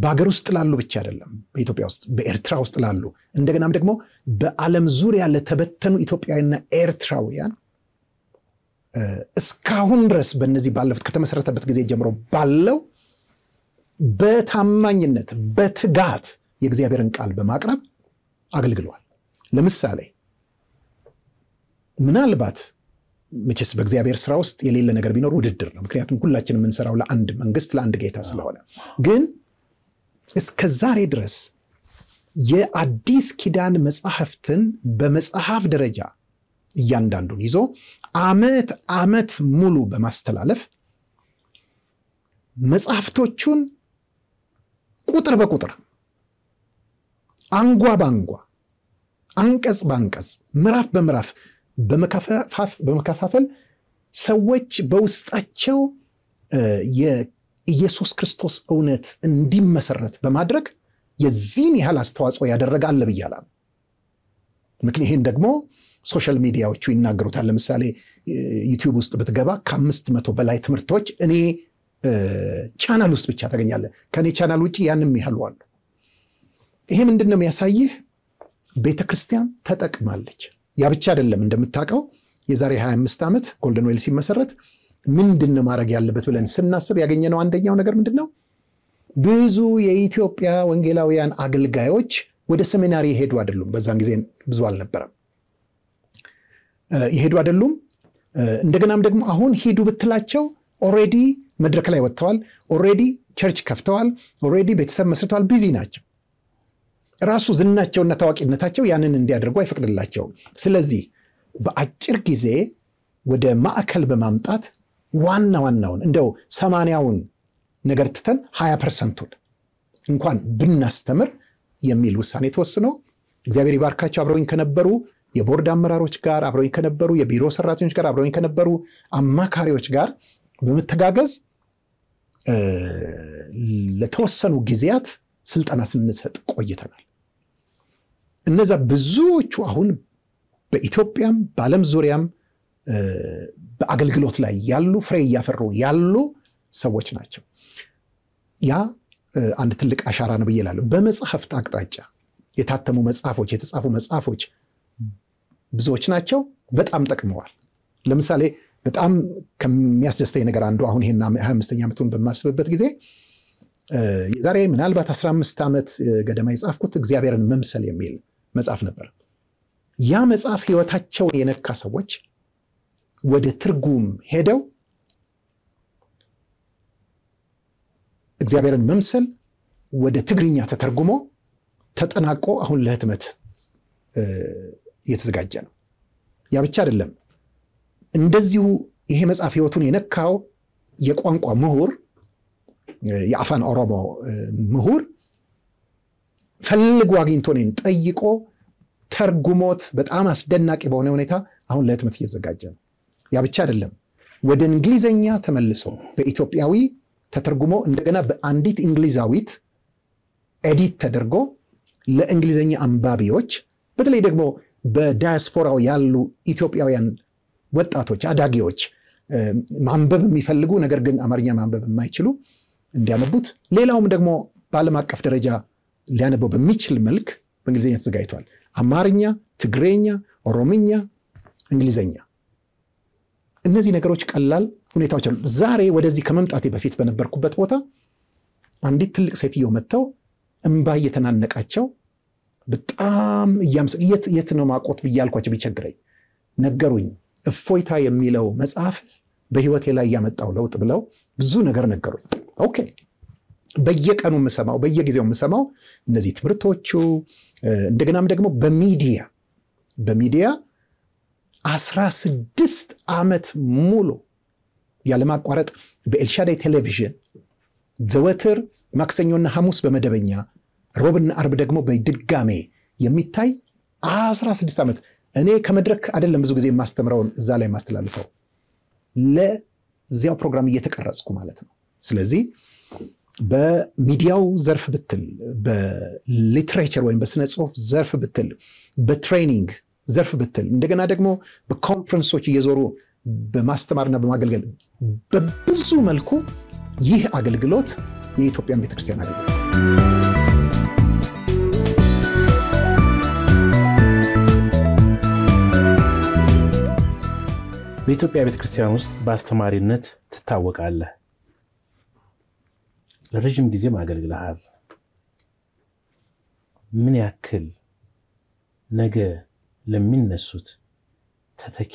ባገር ውስጥ ላሉ ብቻ አይደለም በኢትዮጵያ ውስጥ በኤርትራ ውስጥ ላሉ እንደገናም ደግሞ በዓለም ዙሪያ ለተበተኑ ኢትዮጵያውያንና ኤርትራውያን እስካሁን ድረስ በእነዚህ ባለፈት ከተመሰረተበት ጊዜ ጀምሮ ባለው በታማኝነት በትጋት የእግዚአብሔርን ቃል በማቅረብ አገልግሏል ለምሳሌ ምናልባት መቼስ በእግዚአብሔር ስራ ውስጥ የሌለ ነገር ቢኖር ውድድር ነው ምክንያቱም ሁላችንም እንሰራው ለአንድ መንግስት ለአንድ ጌታ ስለሆነ ግን እስከዛሬ ድረስ የአዲስ ኪዳን መጽሐፍትን በመጽሐፍ ደረጃ እያንዳንዱን ይዞ አመት አመት ሙሉ በማስተላለፍ መጽሐፍቶቹን ቁጥር በቁጥር አንጓ ባንጓ አንቀጽ ባንቀጽ ምዕራፍ በምዕራፍ በመከፋፈል በመከፋፈል ሰዎች በውስጣቸው የኢየሱስ ክርስቶስ እውነት እንዲመሰረት በማድረግ የዚህን ያህል አስተዋጽኦ ያደረጋል ብያለሁ ምክንያቱም ይሄን ደግሞ ሶሻል ሚዲያዎቹ ይናገሩታል ለምሳሌ ዩቲዩብ ውስጥ በተገባ ከ500 በላይ ትምህርቶች እኔ ቻናል ውስጥ ብቻ ተገኛለ ከኔ ቻናል ውጪ ያንንም ይሄልዋል ይሄ ምንድነው የሚያሳይህ ቤተክርስቲያን ተጠቅማለች ያ ብቻ አይደለም እንደምታውቀው የዛሬ ሃያ አምስት አመት ጎልደን ዌል ሲመሰረት ምንድነው ማረግ ያለበት ብለን ስናስብ ያገኘነው አንደኛው ነገር ምንድነው ብዙ የኢትዮጵያ ወንጌላውያን አገልጋዮች ወደ ሴሚናሪ ሄዱ አይደሉም በዛን ጊዜ ብዙ አልነበረም ይሄዱ አይደሉም እንደገናም ደግሞ አሁን ሄዱ ብትላቸው ኦሬዲ መድረክ ላይ ወጣዋል ኦሬዲ ቸርች ከፍተዋል ኦሬዲ ቤተሰብ መስርተዋል ቢዚ ናቸው ራሱ ዝናቸውና ታዋቂነታቸው ያንን እንዲያደርጉ አይፈቅድላቸው ስለዚህ በአጭር ጊዜ ወደ ማዕከል በማምጣት ዋና ዋናውን እንደው ሰማንያውን ነገር ተተን ሃያ ፐርሰንቱን እንኳን ብናስተምር የሚል ውሳኔ ተወስኖ እግዚአብሔር ይባርካቸው አብረውኝ ከነበሩ የቦርድ አመራሮች ጋር አብረውኝ ከነበሩ የቢሮ ሰራተኞች ጋር አብረውኝ ከነበሩ አማካሪዎች ጋር በመተጋገዝ ለተወሰኑ ጊዜያት ስልጣና ስንሰጥ ቆይተናል እነዛ ብዙዎቹ አሁን በኢትዮጵያም ባለም ዙሪያም በአገልግሎት ላይ ያሉ ፍሬ ያፈሩ ያሉ ሰዎች ናቸው ያ አንድ ትልቅ አሻራ ነው ብየላለሁ በመጽሐፍት አቅጣጫ የታተሙ መጽሐፎች የተጻፉ መጽሐፎች ብዙዎች ናቸው በጣም ተቀመዋል ለምሳሌ በጣም ከሚያስደስተኝ ነገር አንዱ አሁን ይሄና ሃያ አምስተኛ አመቱን በማስበበት ጊዜ የዛሬ ምናልባት አስራ አምስት አመት ገደማ የጻፍኩት እግዚአብሔርን መምሰል የሚል መጽሐፍ ነበር ያ መጽሐፍ ህይወታቸውን የነካ ሰዎች ወደ ትርጉም ሄደው እግዚአብሔርን መምሰል ወደ ትግርኛ ተተርጉሞ ተጠናቆ አሁን ለህትመት የተዘጋጀ ነው ያ ብቻ አይደለም እንደዚሁ ይሄ መጽሐፍ ህይወቱን የነካው የቋንቋ ምሁር የአፋን ኦሮሞ ምሁር ፈልጎ አግኝቶኔን ጠይቆ ተርጉሞት በጣም አስደናቂ በሆነ ሁኔታ አሁን ለህትመት እየተዘጋጀ ነው ያ ብቻ አይደለም ወደ እንግሊዘኛ ተመልሶ በኢትዮጵያዊ ተተርጉሞ እንደገና በአንዲት እንግሊዛዊት ኤዲት ተደርጎ ለእንግሊዘኛ አንባቢዎች በተለይ ደግሞ በዳያስፖራው ያሉ ኢትዮጵያውያን ወጣቶች አዳጊዎች ማንበብ የሚፈልጉ ነገር ግን አማርኛ ማንበብ የማይችሉ እንዲያነቡት ሌላውም ደግሞ በዓለም አቀፍ ደረጃ ሊያነበው በሚችል መልክ በእንግሊዘኛ ተዘጋጅቷል አማርኛ ትግሬኛ ኦሮምኛ እንግሊዘኛ እነዚህ ነገሮች ቀላል ሁኔታዎች አሉ ዛሬ ወደዚህ ከመምጣቴ በፊት በነበርኩበት ቦታ አንዲት ትልቅ ሴትዮ መጣው እንባ እየተናነቃቸው በጣም ያምስል የት የት ነው ማቆት ብያልኳቸው ቢቸግረኝ ነገሩኝ እፎይታ የሚለው መጽሐፍ በህይወቴ ላይ ያመጣው ለውጥ ብለው ብዙ ነገር ነገሩኝ ኦኬ በየቀኑ መስማው በየጊዜው መስማው እነዚህ ትምህርቶቹ እንደገናም ደግሞ በሚዲያ በሚዲያ አስራ ስድስት አመት ሙሉ ያለማቋረጥ በኤልሻዳይ ቴሌቪዥን ዘወትር ማክሰኞና ሐሙስ በመደበኛ ሮብና አርብ ደግሞ በድጋሜ የሚታይ አስራ ስድስት አመት እኔ ከመድረክ አይደለም ብዙ ጊዜ ማስተምራውን እዛ ላይ ማስተላልፈው لزياو بروغرام يتكرسكو معناتنا سلازي بميدياو زرف بتل بالليتريتشر وين بسنه صوف زرف بتل بتريننج زرف بتل እንደገና ደግሞ በኮንፈረንሶች እየዞሩ በማስተማርና በማገልገል በብዙ መልኩ ይህ አገልግሎት የኢትዮጵያን ቤተክርስቲያን አገልግሎት በኢትዮጵያ ቤተክርስቲያን ውስጥ በአስተማሪነት ተታወቃለህ ለረጅም ጊዜ ማገልግለሃል ምን ያክል ነገ ለሚነሱት ተተኪ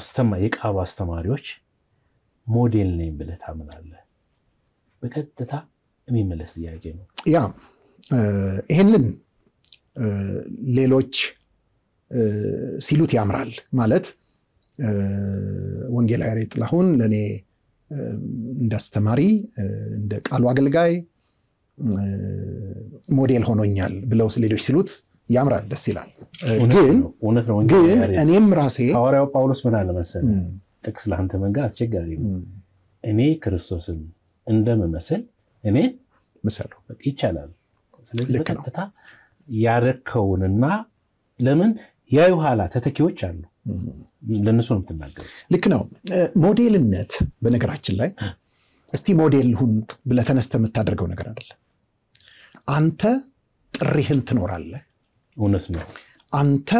አስተማሪ የቃሉ አስተማሪዎች ሞዴል ነኝ ብለህ ታምናለህ በከተታ እሚመለስ ያቄ ነው ያ ይሄንን ሌሎች ሲሉት ያምራል ማለት ወንጌል አይሬት ለሁን ለኔ እንዳስተማሪ እንደ ቃሉ አገልጋይ ሞዴል ሆኖኛል ብለው ስለሌሎች ሲሉት ያምራል ደስ ይላል ግን ወነት ነው ግን እኔም ራሴ ሐዋርያው ጳውሎስ ምን አለ መሰለ ጥቅስ ለአንተ መንጋ አስቸጋሪ ነው እኔ ክርስቶስን እንደመመስል እኔ መሰሉ ይቻላል ስለዚህ በቀጥታ ያረከውንና ለምን ያዩሃላ ተተኪዎች አሉ ለነሱ ነው ተናገረ ልክ ነው ሞዴልነት በነገራችን ላይ እስቲ ሞዴል ሁን ብለ ተነስተም ተታደርገው ነገር አይደለ አንተ ጥሪህን ትኖራለህ ኡነስ ነው አንተ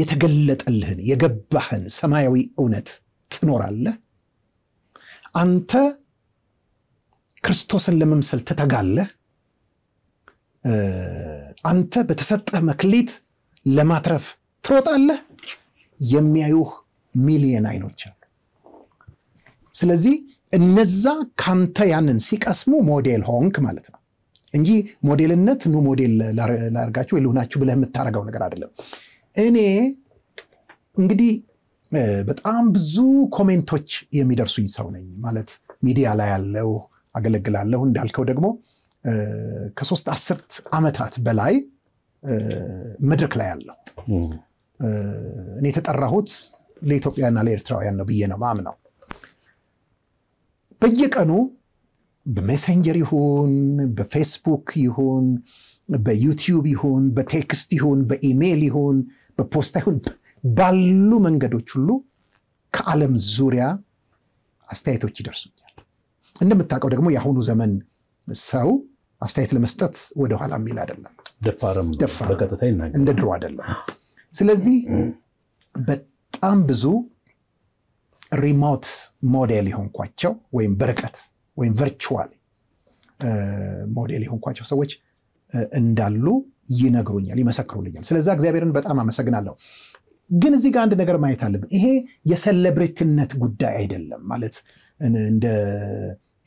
የተገለጠልህን የገባህን ሰማያዊ ኡነት ትኖራለህ አንተ ክርስቶስን ለመምሰል ተተጋለህ አንተ በተሰጠህ መክሊት ለማትረፍ ትሮጣለህ የሚያዩህ ሚሊዮን አይኖች አሉ ስለዚህ እነዛ ካንተ ያንን ሲቀስሙ ሞዴል ሆንክ ማለት ነው እንጂ ሞዴልነት ነው ሞዴል ላርጋችሁ ይሉናችሁ ብለህ መታረጋው ነገር አይደለም እኔ እንግዲህ በጣም ብዙ ኮሜንቶች የሚደርሱኝ ሰው ነኝ ማለት ሚዲያ ላይ ያለው አገለግላለሁ እንዳልከው ደግሞ ከሶስት አስርት አመታት በላይ መድረክ ላይ ያለው እኔ ተጠራሁት ለኢትዮጵያና ለኤርትራውያን ነው ብዬ ነው ማምነው በየቀኑ በሜሴንጀር ይሁን በፌስቡክ ይሁን በዩቲዩብ ይሁን በቴክስት ይሁን በኢሜል ይሁን በፖስታ ይሁን ባሉ መንገዶች ሁሉ ከዓለም ዙሪያ አስተያየቶች ይደርሱኛል እንደምታውቀው ደግሞ ያሁኑ ዘመን ሰው አስተያየት ለመስጠት ወደ ኋላ ሚል አይደለም ደፋረም በከተታይ እናገር እንደ ድሮ አይደለም ስለዚህ በጣም ብዙ ሪሞት ሞዴል ይሆንኳቸው ወይም በርቀት ወይም ቨርቹዋሊ ሞዴል ይሆንኳቸው ሰዎች እንዳሉ ይነግሩኛል ይመሰክሩልኛል ስለዚህ እግዚአብሔርን በጣም አመሰግናለሁ ግን እዚህ ጋር አንድ ነገር ማየት አለብን ይሄ የሰለብሪቲነት ጉዳይ አይደለም ማለት እንደ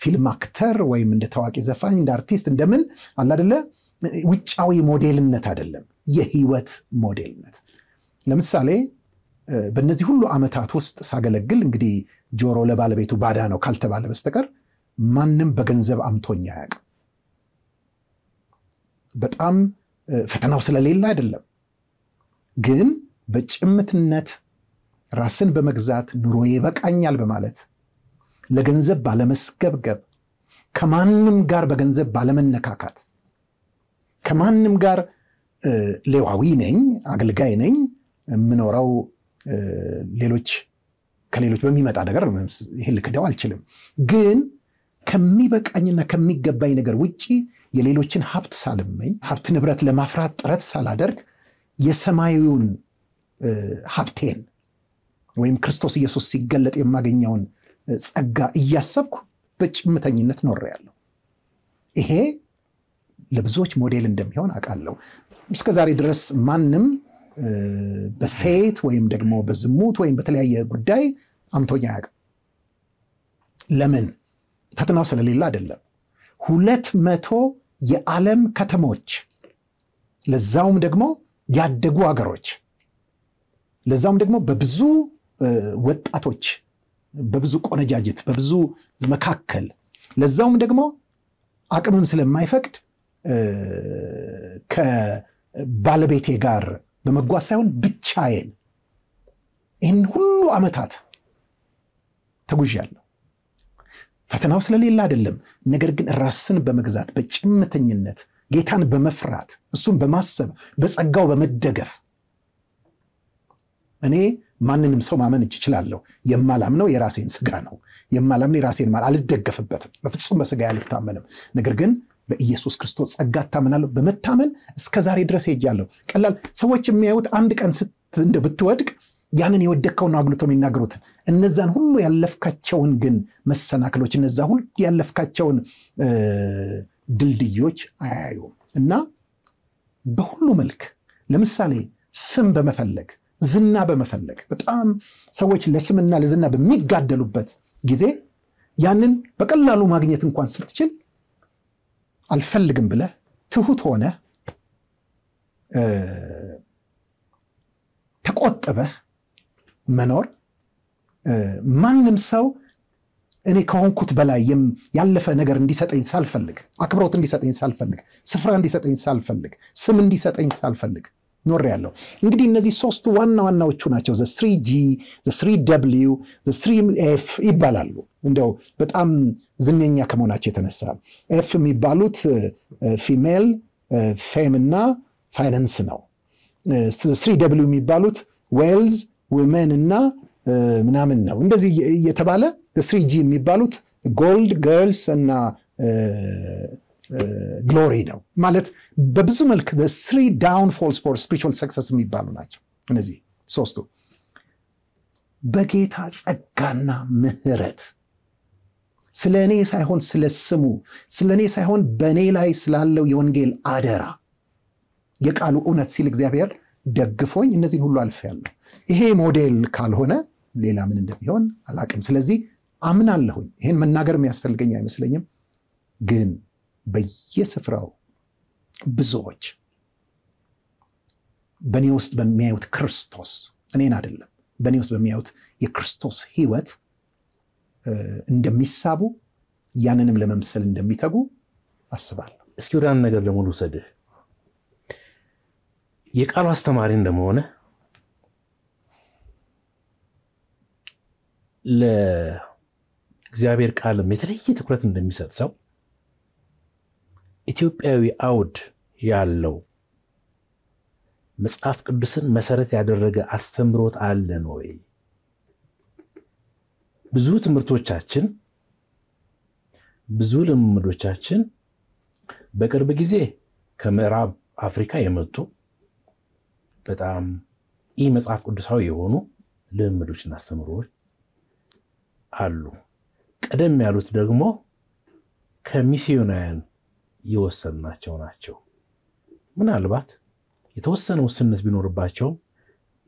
ፊልም አክተር ወይም እንደ ታዋቂ ዘፋኝ እንደ አርቲስት እንደምን አለ አይደለ ውጫዊ ሞዴልነት አይደለም የህይወት ሞዴልነት ለምሳሌ በእነዚህ ሁሉ አመታት ውስጥ ሳገለግል እንግዲህ ጆሮ ለባለቤቱ ባዳ ነው ካልተባለ በስተቀር ማንንም በገንዘብ አምቶኛ ያቀ በጣም ፈተናው ስለሌላ አይደለም ግን በጭምትነት ራስን በመግዛት ኑሮ ይበቃኛል በማለት ለገንዘብ ባለመስገብገብ ከማንም ጋር በገንዘብ ባለመነካካት ከማንም ጋር ሌዋዊ ነኝ አገልጋይ ነኝ ምኖራው ሌሎች ከሌሎች በሚመጣ ነገር ይሄ ልክደው አልችልም ግን ከሚበቃኝና ከሚገባኝ ነገር ውጪ የሌሎችን ሀብት ሳልመኝ ሀብት ንብረት ለማፍራት ጥረት ሳላደርግ የሰማያዊውን ሀብቴን ወይም ክርስቶስ ኢየሱስ ሲገለጥ የማገኘውን ጸጋ እያሰብኩ በጭምተኝነት ኖርያለሁ ይሄ ለብዙዎች ሞዴል እንደሚሆን አቃለሁ እስከ ዛሬ ድረስ ማንም በሴት ወይም ደግሞ በዝሙት ወይም በተለያየ ጉዳይ አምቶኛ ያቀ ለምን ፈተናው ስለሌላ አይደለም ሁለት መቶ የዓለም ከተሞች ለዛውም ደግሞ ያደጉ አገሮች ለዛውም ደግሞ በብዙ ወጣቶች በብዙ ቆነጃጅት በብዙ መካከል ለዛውም ደግሞ አቅምም ስለማይፈቅድ ከባለቤቴ ጋር በመጓዝ ሳይሆን ብቻዬን እን ሁሉ አመታት تجوجيالله. فتناو سلالي الله دلهم نجرجن الراسن بمجزات بجمة النت جيتان بمفرات السون بماسب بس أجاوب متدقف. أنا ما ننسوا ما منتج شلالله يمال عمنو يراسين سجانو يمال عمني راسين مال على الدقف ببتر ما فتسون بس جالي بتعملهم نجرجن بإيسوس كريستوس أجات تعمله بمتعمل سكزاري دراسة يجالله قال سويت مياوت عندك أنست عند بتوادك يعني نيودك وناقلتهم يناقروتهم النزان هلو يالف كاتشون جن مسنا كلوش النزان هلو يالف كاتشون دلديوش عايوم إنه بهلو ملك لمسالي سم بمفلق زنا بمفلق بتقام سويت اللي سمنا لزنا بمية قاد دلوبت جزء يعني بقلنا لو ما جنيتن كون ستشل الفلق مبله تهوت هنا أه تقوت أبه منور من نمسو اني كون كنت بلايم يالفه نجر اندي سطين سالفلك اكبروت اندي سطين سالفلك سفرا اندي سطين سالفلك سم اندي سطين سالفلك ኖር ያለው እንግዲህ እነዚህ ሶስቱ ዋና ዋናዎቹ ናቸው ዘ ثري جي ዘ ثري دبليو ዘ ثري اف ይባላሉ እንደው በጣም ዝነኛ ከመሆናቸው የተነሳ ኤፍ የሚባሉት ፊሜል ፌምና ፋይናንስ ነው ثري دبليو የሚባሉት ዌልዝ ዊሜን እና ምናምን ነው እንደዚህ የተባለ ثري جي የሚባሉት ጎልድ ገርልስ እና ግሎሪ ነው ማለት በብዙ መልክ the three downfalls for spiritual success የሚባሉ ናቸው እነዚህ ሶስቱ በጌታ ጸጋና ምህረት ስለኔ ሳይሆን ስለስሙ ስለኔ ሳይሆን በኔ ላይ ስላለው የወንጌል አደራ የቃሉ እውነት ሲል እግዚአብሔር ደግፎኝ እነዚህን ሁሉ አልፈያለሁ ይሄ ሞዴል ካልሆነ ሌላ ምን እንደሚሆን አላቅም ስለዚህ አምናለሁ ይሄን መናገር የሚያስፈልገኝ አይመስለኝም ግን በየስፍራው ብዙዎች በኔ ውስጥ በሚያዩት ክርስቶስ እኔን አይደለም በኔ ውስጥ በሚያዩት የክርስቶስ ህይወት እንደሚሳቡ ያንንም ለመምሰል እንደሚተጉ አስባለሁ እስኪ ወደ አንድ ነገር ለሙሉ ሰደ የቃሉ አስተማሪ እንደሆነ ለእግዚአብሔር ቃል የተለየ ትኩረት እንደሚሰጥ ሰው ኢትዮጵያዊ አውድ ያለው መጽሐፍ ቅዱስን መሰረት ያደረገ አስተምሮት አለ ነው ብዙ ትምርቶቻችን ብዙ ልምዶቻችን በቅርብ ጊዜ ከምዕራብ አፍሪካ የመጡ በጣም ኢ መጽሐፍ ቅዱሳዊ የሆኑ ልምዶችን አስተምሮት አሉ ቀደም ያሉት ደግሞ ከሚስዮናውያን ይወሰናቸው ናቸው ምናልባት የተወሰነው ስነት ቢኖርባቸው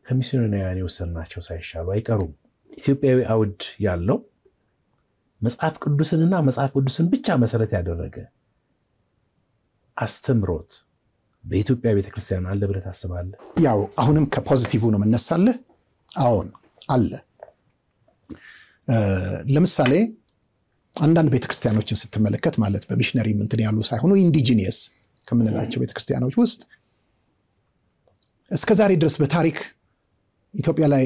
ከሚስዮናውያን ይወሰናቸው ሳይሻሉ አይቀሩም ኢትዮጵያዊ አውድ ያለው መጽሐፍ ቅዱስንና መጽሐፍ ቅዱስን ብቻ መሰረት ያደረገ አስተምሮት በኢትዮጵያ ቤተክርስቲያን አለ ብለ ታስባለ ያው አሁንም ከፖዚቲቭ ሆኖ መነሳለ አሁን አለ ለምሳሌ አንዳንድ ቤተክርስቲያኖችን ስትመለከት ማለት በሚሽነሪ ምን እንትን ያሉ ሳይሆኑ ኢንዲጂኒየስ ከመነላቸው ቤተክርስቲያኖች ውስጥ እስከዛሬ ድረስ በታሪክ ኢትዮጵያ ላይ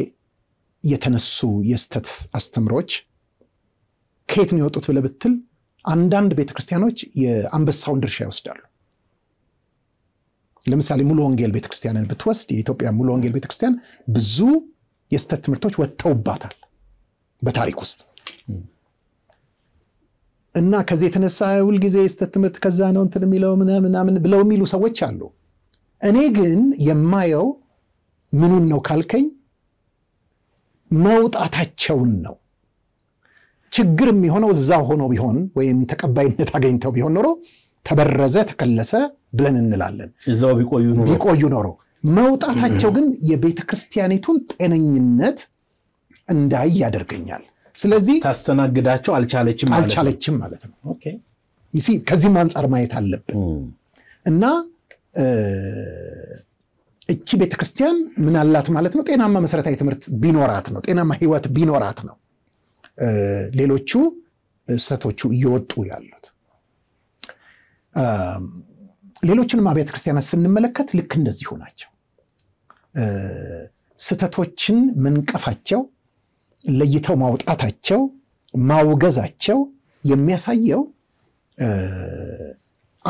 የተነሱ የስተት አስተምሮች ከየት ነው የወጡት ብለብትል አንዳንድ ቤተክርስቲያኖች የአንበሳውን ድርሻ ይወስዳሉ ለምሳሌ ሙሉ ወንጌል ቤተክርስቲያንን ብትወስድ የኢትዮጵያ ሙሉ ወንጌል ቤተክርስቲያን ብዙ የስተት ትምህርቶች ወጥተውባታል በታሪክ ውስጥ እና ከዚህ የተነሳ ሁሉ ጊዜ እስተትምት ከዛ ነው እንትን የሚለው ምናምን ምናምን ብለው የሚሉ ሰዎች አሉ እኔ ግን የማየው ምኑን ነው ካልከኝ መውጣታቸውን ነው ችግር የሚሆነው እዛው ሆኖ ቢሆን ወይም ተቀባይነት አገኝተው ቢሆን ኖሮ ተበረዘ ተከለሰ ብለን እንላለን እዛው ቢቆዩ ኖሮ ቢቆዩ ኖሮ መውጣታቸው ግን የቤተክርስቲያኒቱን ጤነኝነት እንዳይ ያደርገኛል ስለዚህ ታስተናግዳቸው አልቻለችም ማለት አልቻለችም ማለት ነው ኦኬ ይሲ ከዚህ ማንጻር ማየት አለብን እና እቺ ቤተክርስቲያን ምን አላት ማለት ነው ጤናማ መሰረታዊ ትምህርት ቢኖራት ነው ጤናማ ህይወት ቢኖራት ነው ሌሎቹ እስተቶቹ ይወጡ ያሉት ሌሎችንም ቤተክርስቲያናት ስንመለከት ልክ እንደዚህ ሆናቸው እስተቶችን መንቀፋቸው ለይተው ማውጣታቸው ማውገዛቸው የሚያሳየው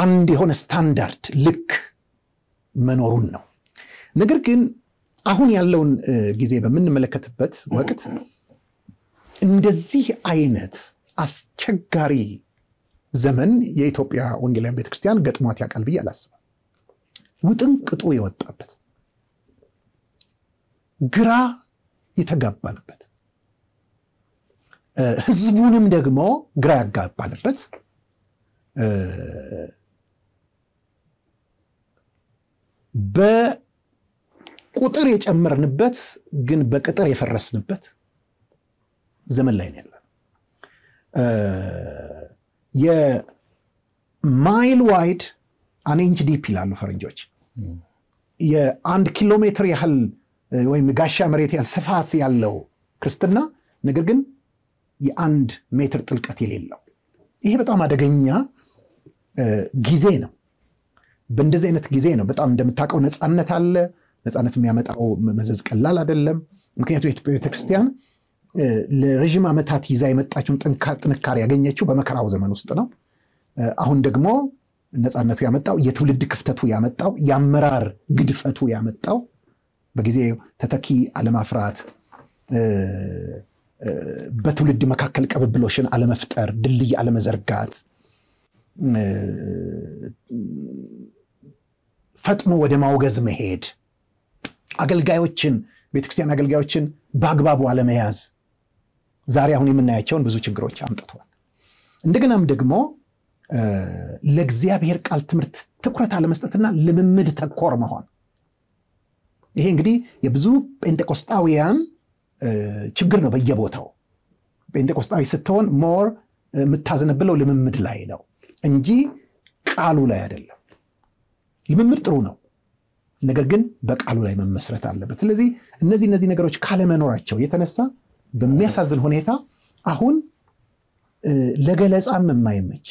አንድ የሆነ ስታንዳርድ ልክ መኖሩን ነው ነገር ግን አሁን ያለውን ጊዜ በመንመለከትበት ወቅት እንደዚህ አይነት አስቸጋሪ ዘመን የኢትዮጵያ ወንጌላዊት ቤተክርስቲያን ገጥሟት ያቀልብ ያላስባ ውጥንቅጡ የወጣበት ግራ የተጋባለበት ህዝቡንም ደግሞ ግራ ያጋባለበት በ ቁጥር የጨመርንበት ግን በቁጥር የፈረስንበት ዘመን ላይ ነን እ የማይል ዋይድ አንድ ኢንች ዲፕ ይላሉ ፈረንጆች የአንድ ኪሎ ሜትር ያህል ወይ ጋሻ መሬት ያህል ስፋት ያለው ክርስትና ነገር ግን የአንድ ሜትር ጥልቀት የሌለው ይሄ በጣም አደገኛ ጊዜ ነው በእንደዚህ አይነት ጊዜ ነው በጣም እንደምታቀው ነጻነት አለ ነጻነት የሚያመጣው መዘዝ ቀላል አይደለም ምክንያቱም የኢትዮጵያ ክርስቲያን ለረጅም ዓመታት ይዛ የመጣችውን ጥንካሬ ያገኘችው በመከራው ዘመን ውስጥ ነው አሁን ደግሞ ነጻነቱ ያመጣው የትውልድ ክፍተቱ ያመጣው ያመራር ግድፈቱ ያመጣው በጊዜ ተተኪ አለማፍራት በትውልድ መካከል ቀበብሎሽን አለመፍጠር ድልድይ አለመዘርጋት ፈጥሞ ወደ ማውገዝ መሄድ አገልጋዮችን ቤተክርስቲያን አገልጋዮችን በአግባቡ አለመያዝ ዛሬ አሁን የምናያቸውን ብዙ ችግሮች አምጥቷል እንደገናም ደግሞ ለእግዚአብሔር ቃል ትምርት ትኩረት አለመስጠትና ለምምድ ተኮር መሆን ይሄ እንግዲህ የብዙ ጴንጤቆስጣውያን ችግር ነው በየቦታው ጴንጤቆስጣዊ ስትሆን ሞር ምታዘነብለው ለምምድ ላይ ነው እንጂ ቃሉ ላይ አይደለም ለምምድ ጥሩ ነው ነገር ግን በቃሉ ላይ መመስረት አለበት ስለዚህ እነዚህ እነዚህ ነገሮች ካለ መኖራቸው የተነሳ በሚያሳዝን ሁኔታ አሁን ለገለጻም የማይመች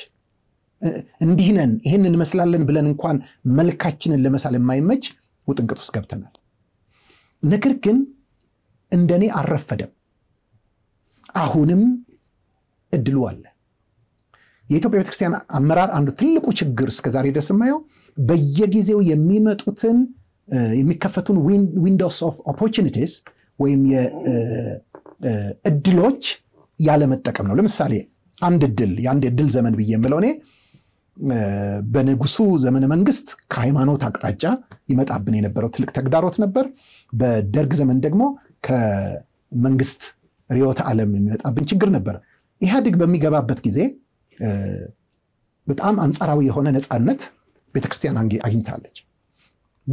እንዲህነን ይሄንን መስላለን ብለን እንኳን መልካችንን ለመሳል የማይመች ውጥንቅጥ ውስጥ ገብተናል ነገር ግን እንደኔ አረፈደም አሁንም እድሉ አለ የኢትዮጵያ ቤተክርስቲያን አመራር አንዱ ትልቁ ችግር እስከዛሬ ደስማየው በየጊዜው የሚመጡትን የሚከፈቱን ዊንዶስ ኦፍ ኦፖርቹኒቲስ ወይም የእድሎች ያለ መጠቀም ነው ለምሳሌ አንድ እድል ያንድ እድል ዘመን በየምለውኔ በንጉሱ ዘመነ መንግስት ከሃይማኖት አቅጣጫ ይመጣብን የነበረው ትልቅ ተግዳሮት ነበር በደርግ ዘመን ደግሞ ከመንግስት ሪዮት ዓለም የሚመጣብን ችግር ነበር ኢህአዲግ በሚገባበት ጊዜ በጣም አንጻራዊ የሆነ ነጻነት ቤተክርስቲያን አግኝታለች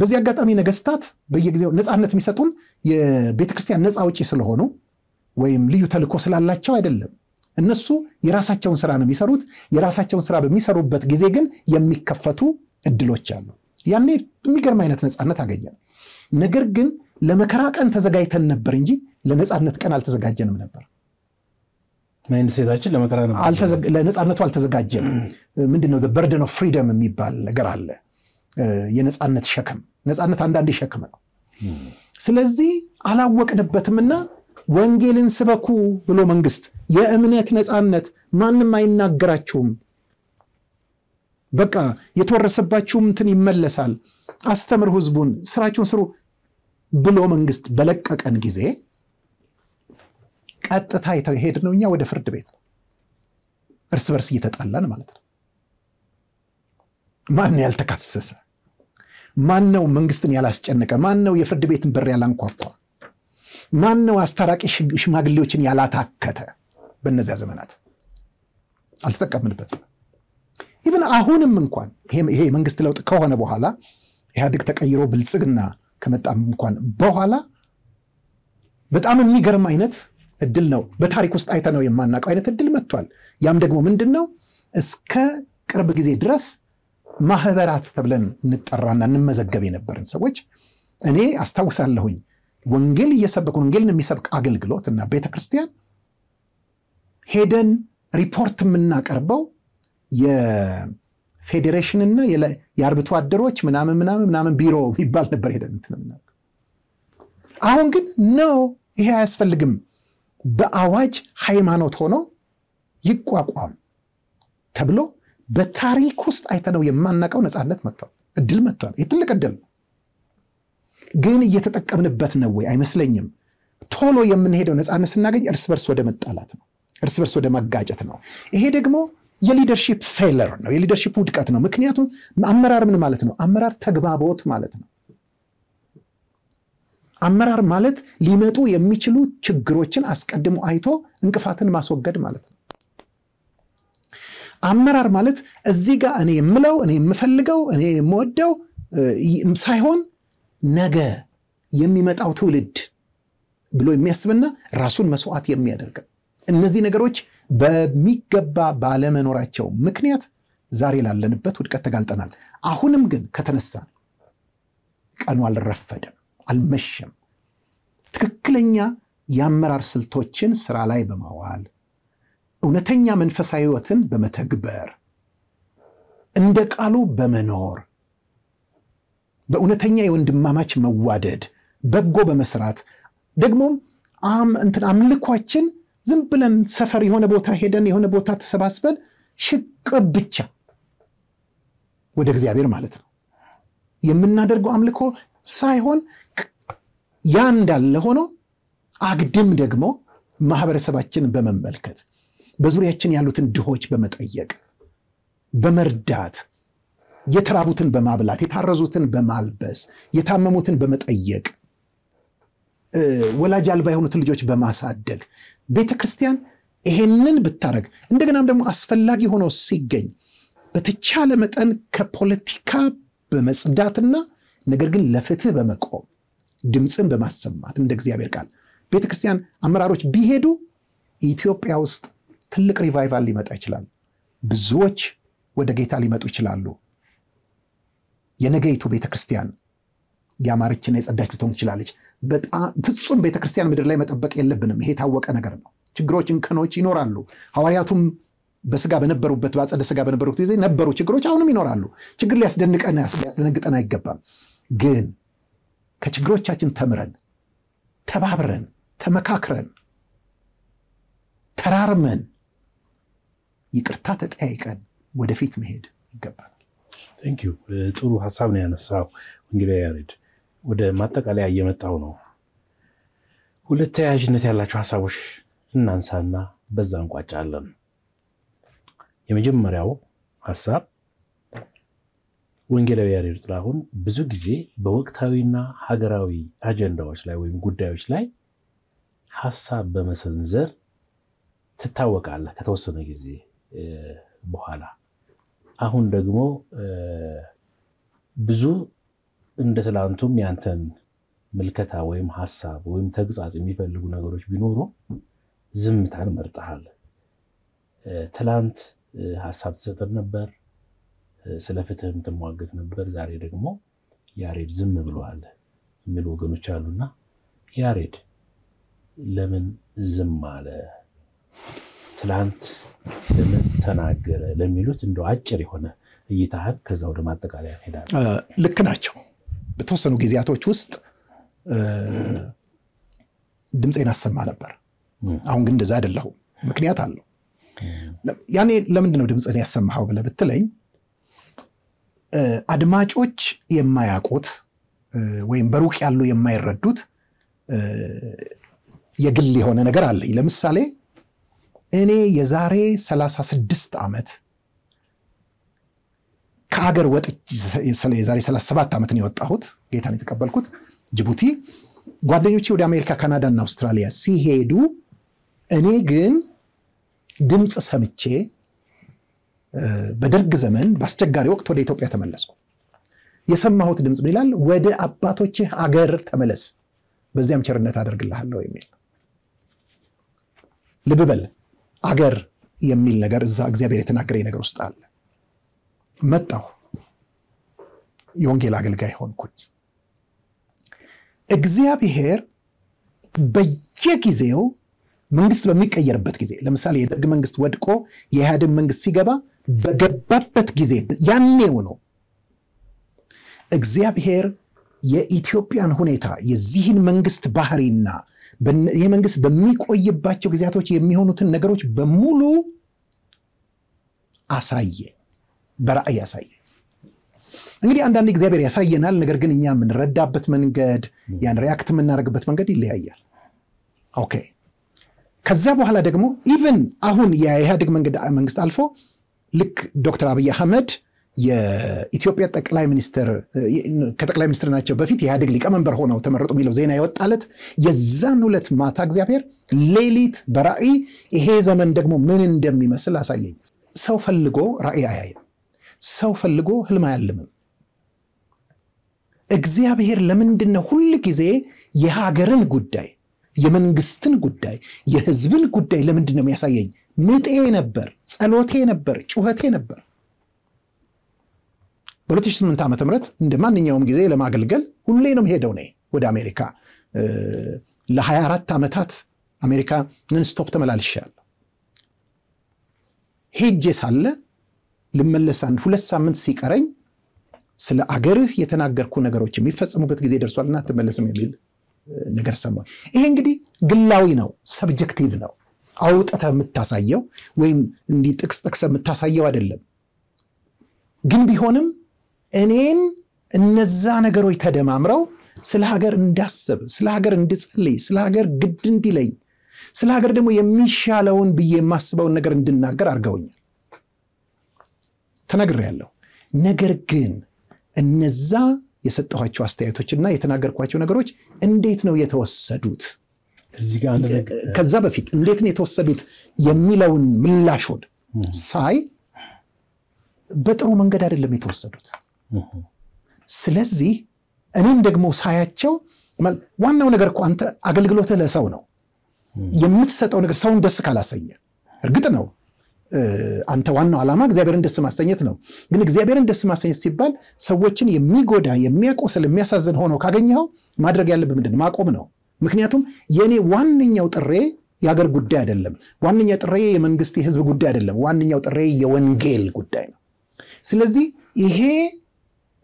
በዚህ አጋጣሚ ነገስታት በየጊዜው ነጻነት የሚሰጡን የቤተክርስቲያን ነጻ አውጪ ስለሆኑ ወይም ልዩ ተልኮ ስላላቸው አይደለም እነሱ የራሳቸውን ስራ ነው የሚሰሩት የራሳቸውን ስራ በሚሰሩበት ጊዜ ግን የሚከፈቱ እድሎች አሉ ያኔ የሚገርም አይነት ነጻነት አገኘን ነገር ግን ለመከራ ቀን ተዘጋጅተን ነበር እንጂ ለነጻነት ቀን አልተዘጋጀንም ነበር ማይንድ ሴታችን ለመከራ ነው ለነጻነቱ አልተዘጋጀም ምንድነው the burden of freedom የሚባል ነገር አለ የነጻነት ሸክም ነጻነት አንዳንዴ ሸክም ነው ስለዚህ አላወቅንበትምና ወንጌልን ስበኩ ብሎ መንግስት የእምነት ነጻነት ማንም አይናገራችሁም በቃ የተወረሰባችሁም እንትን ይመለሳል አስተምሩ ህዝቡን ስራችሁን ስሩ ብሎ መንግስት በለቀቀን ጊዜ ቀጥታ የተሄድነው እኛ ወደ ፍርድ ቤት ነው እርስ በርስ እየተጣላን ማለት ነው ማን ያልተከሰሰ ማን ነው መንግስትን ያላስጨነቀ ማን ነው የፍርድ ቤትን በር ያላንኳኳ ማን ነው አስታራቂ ሽማግሌዎችን ያላታከተ በእነዚያ ዘመናት አልተጠቀምንበትም ኢቭን አሁንም እንኳን ይሄ መንግስት ለውጥ ከሆነ በኋላ ኢህአዲግ ተቀይሮ ብልጽግና ከመጣም እንኳን በኋላ በጣም የሚገርም አይነት እድል ነው በታሪክ ውስጥ አይተነው የማናቀው አይነት እድል መጥቷል ያም ደግሞ ምንድነው እስከ ቅርብ ጊዜ ድረስ ማህበራት ተብለን እንጠራና እንመዘገብ የነበረን ሰዎች እኔ አስተውሳለሁኝ ወንጌል እየሰበኩ ወንጌልን የሚሰብክ አገልግሎትና ቤተክርስቲያን ሄደን ሪፖርት የምናቀርበው የፌዴሬሽን እና የአርብቶ አደሮች ምናምን ምናምን ምናምን ቢሮ የሚባል ነበር ሄደን እንትነምናል አሁን ግን ነው ይሄ አያስፈልግም በአዋጅ ሃይማኖት ሆኖ يقواقوام تبلو بتاريخ ውስጥ አይተነው የማናቀው ነፃነት መጥቷል እድል መጥቷል የትልቅ እድል ግን እየተጠቀምንበት ነው ወይ አይመስለኝም ቶሎ የምንሄደው ነፃነት ስናገኝ እርስ በርስ ወደ መጣላት ነው እርስ በርስ ወደ ማጋጨት ነው ይሄ ደግሞ የሊደርሺፕ ፌለር ነው የሊደርሺፕ ውድቀት ነው ምክንያቱም አመራር ምን ማለት ነው አመራር ተግባቦት ማለት ነው አመራር ማለት ሊመጡ የሚችሉ ችግሮችን አስቀድሞ አይቶ እንቅፋትን ማስወገድ ማለት ነው አመራር ማለት እዚህ ጋር እኔ የምለው እኔ የምፈልገው እኔ የምወደው ሳይሆን ነገ የሚመጣው ትውልድ ብሎ የሚያስብና ራሱን መስዋዕት የሚያደርግ እነዚህ ነገሮች በሚገባ ባለመኖራቸው ምክንያት ዛሬ ላለንበት ውድቀት ተጋልጠናል አሁንም ግን ከተነሳ ቀኑ አልረፈደም አልመሸም ትክክለኛ ያመራር ስልቶችን ስራ ላይ በማዋል እውነተኛ መንፈሳዊ ህይወትን በመተግበር እንደ ቃሉ በመኖር በእውነተኛ የወንድማማች መዋደድ በጎ በመስራት ደግሞ አም እንትን አምልኳችን ዝም ብለን ሰፈር የሆነ ቦታ ሄደን የሆነ ቦታ ተሰባስበን ሽቅብ ብቻ ወደ እግዚአብሔር ማለት ነው የምናደርገው አምልኮ ሳይሆን ያ እንዳለ ሆኖ አግድም ደግሞ ማህበረሰባችንን በመመልከት በዙሪያችን ያሉትን ድሆች በመጠየቅ በመርዳት የተራቡትን በማብላት የታረዙትን በማልበስ የታመሙትን በመጠየቅ ወላጅ አልባ የሆኑትን ልጆች በማሳደግ ቤተክርስቲያን ይሄንን ብታረግ እንደገናም ደግሞ አስፈላጊ ሆኖ ሲገኝ በተቻለ መጠን ከፖለቲካ በመጽዳትና ነገር ግን ለፍትህ በመቆም ድምጽን በማሰማት እንደ እግዚአብሔር ቃል ቤተክርስቲያን አመራሮች ቢሄዱ ኢትዮጵያ ውስጥ ትልቅ ሪቫይቫል ሊመጣ ይችላል ብዙዎች ወደ ጌታ ሊመጡ ይችላሉ የነገይቱ ቤተክርስቲያን ያማረች እና የጸዳች ልትሆን ትችላለች በጣም ፍጹም ቤተክርስቲያን ምድር ላይ መጠበቅ የለብንም ይሄ ታወቀ ነገር ነው ችግሮች እንከኖች ይኖራሉ ሐዋርያቱም በስጋ በነበሩበት ባጸደ ስጋ በነበሩበት ጊዜ ነበሩ ችግሮች አሁንም ይኖራሉ ችግር ሊያስደንቀና ያስደነግጠና አይገባም ግን ከችግሮቻችን ተምረን ተባብረን ተመካክረን ተራርመን ይቅርታ ተጠያይቀን ወደፊት መሄድ ይገባል Thank you ጥሩ ሐሳብ ነው ያነሳው እንግዲህ ያሬድ ወደ ማጠቃለያ እየመጣው ነው ሁለት ተያያዥነት ያላችሁ ሐሳቦች እናንሳና በዛን ቋጫለን የመጀመሪያው ሐሳብ ወንጌላዊ ያሬድ ጥላሁን ብዙ ጊዜ በወቅታዊና ሀገራዊ አጀንዳዎች ላይ ወይም ጉዳዮች ላይ ሐሳብ በመሰንዘር ተታወቃለ ከተወሰነ ጊዜ በኋላ አሁን ደግሞ ብዙ እንደተላንቱም ያንተን መልከታ ወይም ሐሳብ ወይም ተግጻጽ የሚፈልጉ ነገሮች ቢኖሩ ዝምታን መርጣሃል ተላንት ሐሳብ ተሰጠን ነበር ስለፍትህም ተሟገት ነበር ዛሬ ደግሞ ያሬድ ዝም ብሏል የሚሉ ወገኖች አሉና ያሬድ ለምን ዝም አለ ትላንት ለምን ተናገረ ለሚሉት እንደው አጭር የሆነ እይታህን ከዛው ደም አጠቃላይ ሄዳል ልክ ናቸው በተወሰኑ ግዚያቶች ውስጥ ድምጼን አሰማ ነበር አሁን ግን እንደዛ አይደለም ምክንያት አለው ያኔ ለምን እንደው ድምጼን ያሰማው ብለብትለኝ አድማጮች የማያቆት ወይም በሩቅ ያሉ የማይረዱት የግል የሆነ ነገር አለ ለምሳሌ እኔ የዛሬ ሰላሳ ስድስት አመት ከሀገር ወጥቼ የዛሬ ሰላሳ ሰባት አመት ነው የወጣሁት ጌታን የተቀበልኩት ጅቡቲ ጓደኞቼ ወደ አሜሪካ ካናዳ እና አውስትራሊያ ሲሄዱ እኔ ግን ድምጽ ሰምቼ በደርግ ዘመን በአስቸጋሪ ወቅት ወደ ኢትዮጵያ ተመለስኩ የሰማሁት ድምጽ ምን ይላል ወደ አባቶቼ ሀገር ተመለስ በዚያም ቸርነት አደርግልሃለሁ የሚል ልብበል አገር የሚል ነገር እዛ እግዚአብሔር የተናገረኝ ነገር ውስጥ አለ መጣሁ የወንጌል አገልጋይ ሆንኩኝ እግዚአብሔር በየጊዜው መንግስት ለሚቀየርበት ጊዜ ለምሳሌ የደርግ መንግስት ወድቆ የኢህአዴግ መንግስት ሲገባ በገባበት ጊዜ ያኔው ነው እግዚአብሔር የኢትዮጵያን ሁኔታ የዚህን መንግስት ባህሪና የመንግስት በሚቆይባቸው ግዚያቶች የሚሆኑትን ነገሮች በሙሉ asaye, beraya asaye. Angeli anda ni kzaber asaye nal negar gini ya men redabat men gad, ya react men naragbat men gadi lehaya. Okay. كذابوا هلا دقمو، even أهون يا هادق من قد من قست ألفو، لك دكتور أبي أحمد يا إثيوبيا تكلاي مينستر كتكلاي مينستر ناتشو بفيتي هادق لك أمام برهونا وتمرد أميلو زينا يوت قالت يزانولت ما تكذابير ليليت برأي إيه زمن دقمو من اندمي مثلا سايين سوف اللقو رأي عيايا سوف اللقو هلما يعلمن اكذابير لمن دنا كل كذي يهاجرن قداي يمن قستن قداي يهزبن قداي لمن دنم يسايين ميت ايه نبر سألوات ايه نبر شوهات ايه نبر بلوتش من تعمة تمرت ندمان نيوم جزي لما عقل قل ولينهم هيدوني ودا أمريكا أه لحيارات تعمتات أمريكا ننستوب تملع للشال هيد جيس هلا لما لسان فلسا من سيكارين سلا عقره يتناقر كونا قروتش ميفس أموبت جزي درسوالنا تملسم يميل نقر سموه إيه انجدي قلاوي نو سبجكتيف نو أو تأتى متاسايو ويم اندي تكس تكسب متاسايو عدلم جن بيهونم انين النزانة قروي تدام عمرو سلاحقر انداسب سلاحقر اندسالي سلاحقر قدن ديلي سلاحقر دمو يميشا لون بيه ماسبو نقر اندنا قرار قوين تنقر ريالو نقر جن النزان የሰጣቸው አስተያየቶችና የተናገርኳቸው ነገሮች እንዴት ነው የተወሰዱት እዚህ ጋር ከዛ በፊት እንዴት ነው የተወሰዱት የሚለውን ምላሽ ወድ ሳይ በጥሩ መንገድ አይደለም የተወሰዱት ስለዚህ እኔም ደግሞ ሳያቸው ማለት ዋናው ነገር እኮ አንተ አገልግሎት ለሰው ነው የምትሰጠው ነገር ሰውን ደስ ካላሰኘ እርግጥ ነው አንተ ዋናው ዓላማ እግዚአብሔርን ደስ ማሰኘት ነው ግን እግዚአብሔርን ደስ ማሰኘት ሲባል ሰዎችን የሚጎዳ የሚያቆስል የሚያሳዝን ሆኖ ካገኘው ማድረግ ያለብህ ምንድነው ማቆም ነው ምክንያቱም የኔ ዋንኛው ጥሬ ያገር ጉዳይ አይደለም ዋንኛው ጥሬ የመንግስት የህዝብ ጉዳይ አይደለም ዋንኛው ጥሬ የወንጌል ጉዳይ ነው ስለዚህ ይሄ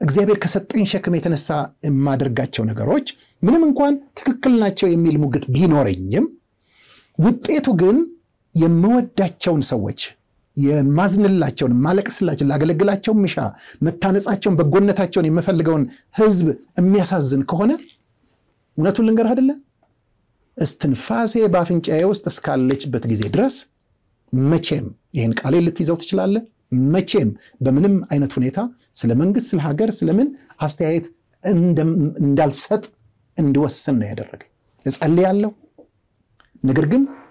እግዚአብሔር ከሰጠኝ ሸክም የተነሳ የማደርጋቸው ነገሮች ምንም እንኳን ትክክል ናቸው የሚል ሙግት ቢኖርኝም ውጤቱ ግን የመወዳቸውን ሰዎች የማዝንላቸውን ማለቅስላቸውን ላገለግላቸው ምሻ መታነጻቸውን በጎነታቸውን የመፈልገውን ህዝብ የሚያሳዝን ከሆነ እነቱን ልንገር አይደለ እስትንፋሴ ባፍንጫዬ ውስጥ እስካለችበት ጊዜ ድረስ መቼም ይሄን ቃል ልትይዘው ትችላለ መቼም በምንም አይነት ሁኔታ ስለ መንግስት ስለ ሀገር ስለምን አስተያየት እንዳልሰጥ እንድወስን ነው ያደረገኝ እጸልያለሁ ነገር ግን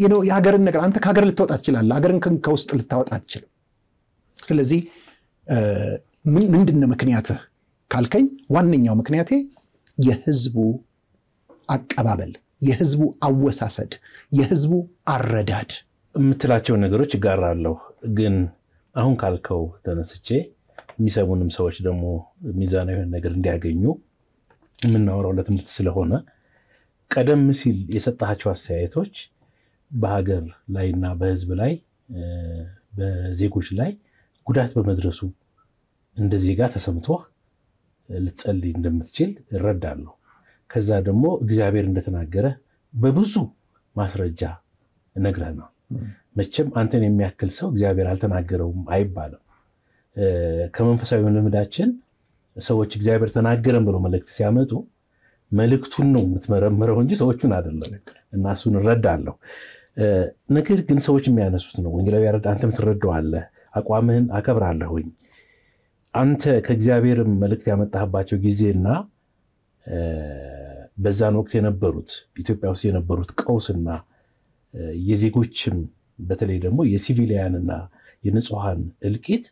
you know የሀገርን ነገር አንተ ከሀገር ልትወጣ ትችላለህ ሀገርን ከውስጥ ልታወጣ ትችላለህ ስለዚህ ምንድነው ምክንያትህ ካልከኝ ዋንኛው ምክንያቴ የህዝቡ አቀባበል የህዝቡ አወሳሰድ የህዝቡ አረዳድ እንትላቸው ነገሮች ይጋራለሁ ግን አሁን ካልከው ተነስቼ የሚሰሙንም ሰዎች ደግሞ ሚዛናዊ ነገር እንዲያገኙ ምን እናወራው ለተምት ስለሆነ ቀደም ሲል የሰጣቸው አስተያየቶች በሀገር ላይና በህዝብ ላይ በዜጎች ላይ ጉዳት በመድረሱ እንደዚህ ጋር ተሰምቶ ልትጸልይ እንደምትችል ረዳለሁ ከዛ ደግሞ እግዚአብሔር እንደተናገረ በብዙ ማስረጃ ነግራና መቼም አንተን የሚያክል ሰው እግዚአብሔር አልተናገረውም አይባለም ከመንፈሳዊ ልምዳችን ሰዎች እግዚአብሔር ተናገረም ብለው መልእክት ሲያመጡ መልእክቱን ነው የምትመረመረው እንጂ ሰዎችን አይደለም እና እሱን ረዳለሁ ነገር ግን ሰዎች የሚያነሱት ነው ወንጌላዊ ያረዳ አንተም ትረዳዋለህ አቋምህን አከብራለሁኝ አንተ ከእግዚአብሔር መልእክት ያመጣህባቸው ጊዜና በዛን ወቅት የነበሩት ኢትዮጵያ ውስጥ የነበሩት ቀውስና የዜጎችም በተለይ ደግሞ የሲቪሊያንና የንጹሃን እልቂት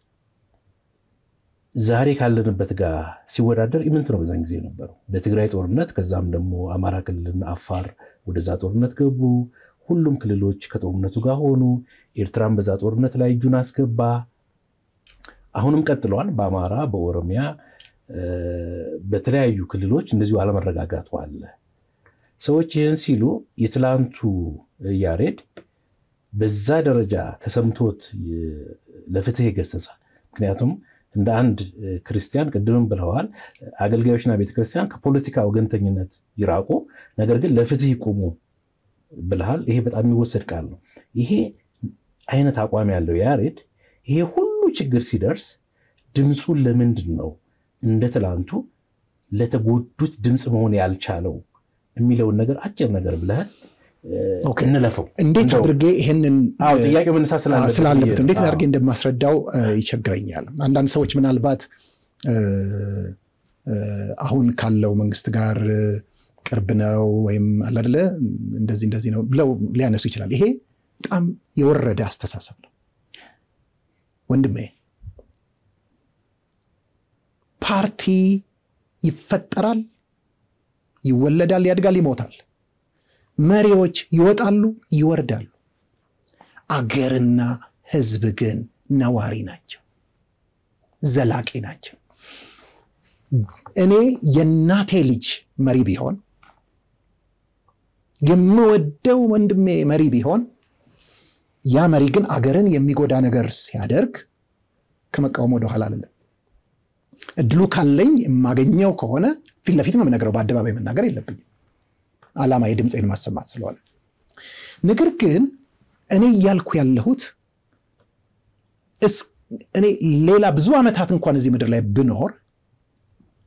ዛሬ ካለንበት ጋር ሲወዳደር ኢምንት ነው በዛን ጊዜ ነበርው በትግራይ ጦርነት ከዛም ደግሞ አማራ ክልልና አፋር ወደዛ ጦርነት ገቡ ሁሉም ክልሎች ከጦርነቱ ጋር ሆኑ ኤርትራም በዛ ጦርነት ላይ ጁናስ ገባ አሁንም ቀጥሏል በአማራ በኦሮሚያ በተለያዩ ክልሎች እንደዚሁ አለመረጋጋቱ አለ ሰዎች ይህን ሲሉ የትላንቱ ያሬድ በዛ ደረጃ ተሰምቶት ለፍትህ ገሰሳ ምክንያቱም እንደ አንድ ክርስቲያን ቅድም ብለዋል አገልጋዮችና ቤተክርስቲያን ከፖለቲካ ወገንተኝነት ይራቁ ነገር ግን ለፍትህ ይቆሙ ብለሃል ይሄ በጣም የሚወሰድ ቃል ነው ይሄ አይነት አቋም ያለው ያሬድ ይሄ ሁሉ ችግር ሲደርስ ድምጹን ለምንድን ነው እንደ ተላንቱ ለተጎዱት ድምጽ መሆን ያልቻለው የሚለው ነገር አጭር ነገር ብለሃል ኦኬ እንለፈው እንዴት አድርጌ ይሄንን አው ጥያቄው ምን ሳስላለበት ስላለበት እንዴት አድርጌ እንደማስረዳው ይቸግረኛል አንዳንድ ሰዎች ምናልባት አሁን ካለው መንግስት ጋር ቅርብ ነው ወይም አላደለ እንደዚህ እንደዚህ ነው ብለው ሊያነሱ ይችላል ይሄ በጣም የወረደ አስተሳሰብ ነው ወንድሜ ፓርቲ ይፈጠራል ይወለዳል ያድጋል ይሞታል መሪዎች ይወጣሉ ይወርዳሉ አገርና ህዝብ ግን ነዋሪ ናቸው ዘላቂ ናቸው እኔ የናቴ ልጅ መሪ ቢሆን የምወደው ወንድሜ መሪ ቢሆን ያ መሪ ግን አገርን የሚጎዳ ነገር ሲያደርግ ከመቃወም ወደ ኋላ አልልም እድሉ ካለኝ ማገኘው ከሆነ ፊልለፊት መነገረው በአደባባይ መናገር የለብኝም አላማ የድምጽን ማሰማት ስለሆነ ነገር ግን እኔ ያልኩ ያለሁት እኔ ሌላ ብዙ አመታት እንኳን እዚህ ምድር ላይ ብኖር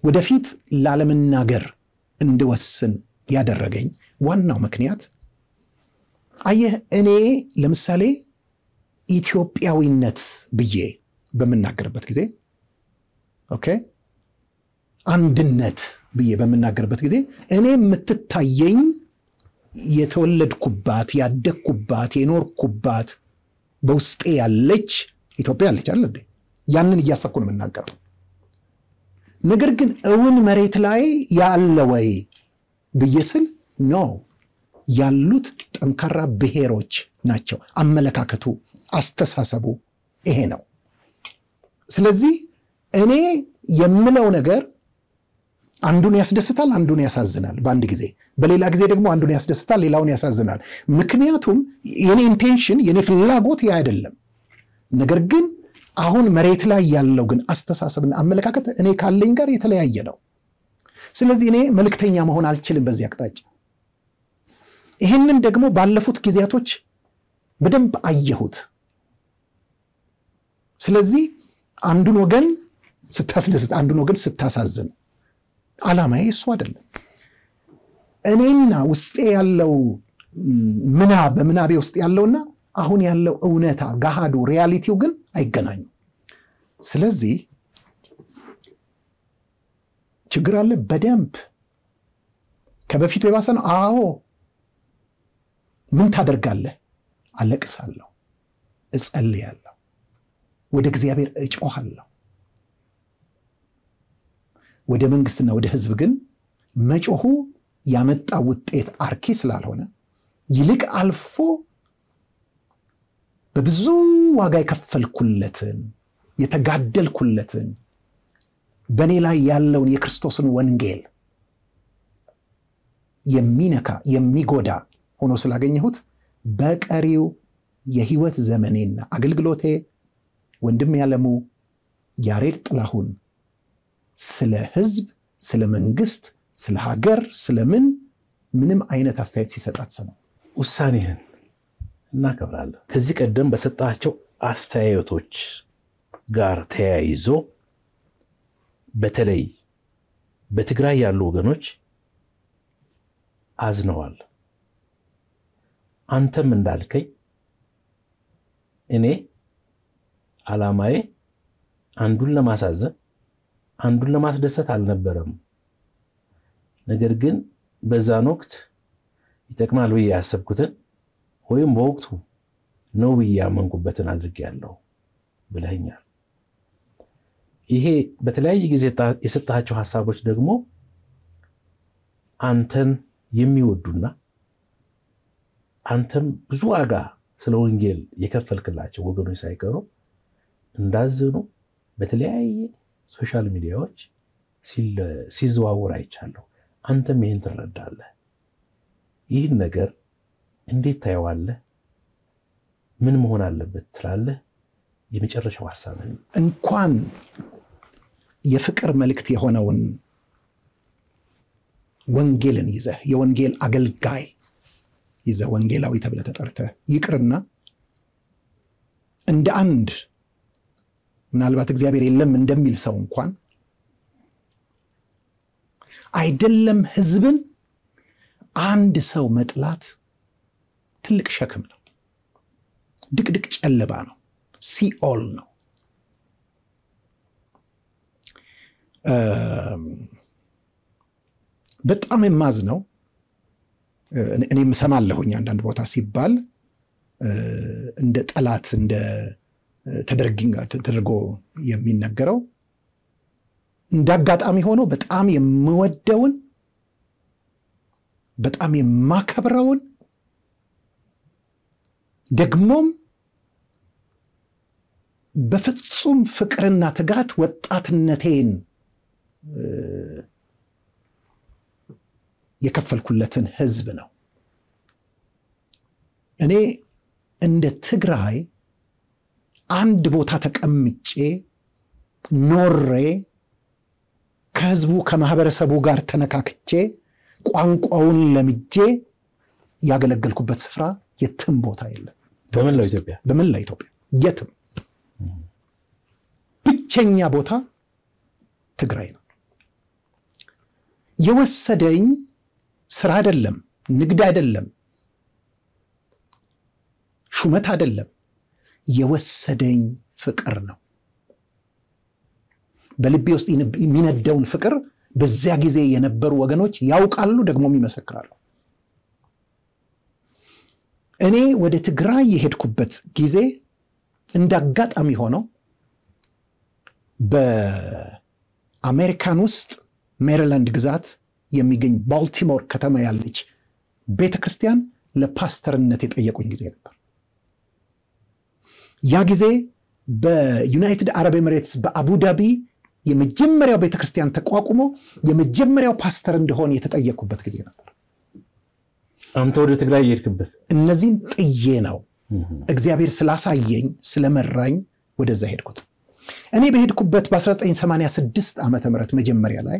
ወደፊት ላለመናገር እንደወስን ያደረገኝ ዋናው ምክንያት አየህ እኔ ለምሳሌ ኢትዮጵያዊነት ብዬ በመናገርበት ጊዜ ኦኬ አንድነት ብዬ በመናገርበት ጊዜ እኔ የምትታየኝ የተወለድኩባት ያደግኩባት የኖርኩባት በውስጤ ያለች ኢትዮጵያ አለች አይደል ያንን እያሰብኩ ነው መናገረው ነገር ግን እውን መሬት ላይ ያለወይ በየስል ኖ ያሉት ጠንካራ ብሔሮች ናቸው አመለካከቱ አስተሳሰቡ ይሄ ነው ስለዚህ እኔ የምለው ነገር አንዱን ያስደስታል አንዱን ያሳዝናል በአንድ ጊዜ በሌላ ጊዜ ደግሞ አንዱን ያስደስታል ሌላውን ያሳዝናል ምክንያቱም የኔ ኢንቴንሽን የኔ ፍላጎት ያ አይደለም ነገር ግን አሁን መሬት ላይ ያለው ግን አስተሳሰብና አመለካከት እኔ ካለኝ ጋር የተለያየ ነው ስለዚህ እኔ መልክተኛ መሆን አልችልም በዚህ አቅጣጫ ይሄንን ደግሞ ባለፉት ጊዜያቶች በደንብ አየሁት ስለዚህ አንዱን ወገን ስታስደስት አንዱን ወገን ስታሳዝን አላማዬ እሱ አይደለም እኔና ውስጤ ያለው ምና በመናቤ ውስጥ ያለውና አሁን ያለው እውነታ ጋሃዱ ሪያሊቲው ግን አይገናኙ ስለዚህ ችግር አለ በደምብ ከበፊቱ የባሰን አዎ ምን ታደርጋለህ አለቅሳለሁ እጸልያለሁ ወደ እግዚአብሔር እጮሃለሁ ወደ መንግስትና ወደ ህዝብ ግን መጮሁ ያመጣው ውጤት አርኪ ስላልሆነ ይልቅ አልፎ በብዙ ዋጋ የከፈልኩለትን የተጋደልኩለትን በኔ ላይ ያለውን የክርስቶስን ወንጌል የሚነካ የሚጎዳ ሆኖ ስላገኘሁት በቀሪው የህይወት ዘመኔና አገልግሎቴ ወንድም ያለሙ ያሬድ ጥላሁን ስለ ህዝብ ስለ መንግስት ስለ ሀገር ስለ ምን ምንም አይነት አስተያየት ሲሰጣት ሰማ ውሳኔህን እናከብራለን ከዚህ ቀደም በሰጣቸው አስተያየቶች ጋር ተያይዞ በተለይ በትግራይ ያሉ ወገኖች አዝነዋል አንተም እንዳልከኝ እኔ አላማዬ አንዱን ለማሳዘን አንዱን ለማስደሰት አልነበረም ነገር ግን በዛን ወቅት ይተቀማሉ ያሰብኩትን ወይም ወቅቱ ነው ያመንኩበትን አድርጌያለሁ ብለኛል ይሄ በተለያየ ጊዜ የሰጣቸው ሐሳቦች ደግሞ አንተን የሚወዱና አንተም ብዙ ዋጋ ስለ ወንጌል የከፈልክላቸው ወገኖች ሳይቀሩ እንዳዘኑ በተለያየ ሶሻል ሚዲያዎች ሲዘዋወር አይቻለሁ አንተም ይሄን ትረዳለህ ይሄን ነገር እንዴት ታየዋለህ ምን መሆን አለበት ትላለህ የመጨረሻው ሐሳብ እንኳን የፍቅር መልእክት የሆነውን ወንጌልን ይዘህ የወንጌል አገልጋይ ይዘህ ወንጌላዊ ተብለህ ተጠርተህ ይቅርና እንደ አንድ ምናልባት እግዚአብሔር የለም እንደሚል ሰው እንኳን አይደለም ህዝብን አንድ ሰው መጥላት ትልቅ ሸክም ነው ድቅድቅ ጨለባ ነው ሲኦል ነው በጣም ማዝ ነው እኔም ሰማለሁኝ አንድ ቦታ ሲባል እንደ ጠላት እንደ ተደርግንጋ ተደርጎ የሚነገረው እንዳጋጣሚ ሆኖ በጣም የምወደውን በጣም የማከብረውን ደግሞም በፍጹም ፍቅርና ትጋት ወጣትነቴን የከፈልኩለትን ህዝብ ነው እኔ እንደ ትግራይ አንድ ቦታ ተቀምጬ ኖሬ ከህዝቡ ከማህበረሰቡ ጋር ተነካክቼ ቋንቋውን ለምጄ ያገለገልኩበት ስፍራ የትም ቦታ የለም በመላው ኢትዮጵያ በመላው ኢትዮጵያ የትም ብቸኛ ቦታ ትግራይ ነው የወሰደኝ ስራ አይደለም ንግድ አይደለም ሹመት አይደለም የወሰደኝ ፍቅር ነው በልቤ ውስጥ የሚነደውን ፍቅር በዚያ ጊዜ የነበሩ ወገኖች ያውቃሉ ደግሞ ይመሰክራሉ እኔ ወደ ትግራይ የሄድኩበት ጊዜ እንዳጋጣሚ ሆኖ በአሜሪካን ውስጥ ሜሪላንድ ግዛት የሚገኝ ባልቲሞር ከተማ ያለች ቤተክርስቲያን ለፓስተርነት የጠየቁኝ ጊዜ ነበር ያ ጊዜ በዩናይትድ አረብ ኤሚሬትስ በአቡ ዳቢ የመጀመሪያው ቤተክርስቲያን ተቋቁሞ የመጀመሪያው ፓስተር እንደሆነ የተጠየቁበት ጊዜ ነበር አንተ ወደ ትግራይ ይርክበት እነዚህን ጥዬ ነው እግዚአብሔር ስላሳየኝ ስለመራኝ ወደዛ ሄድኩት እኔ በሄድኩበት በ1986 ዓመተ ምህረት መጀመሪያ ላይ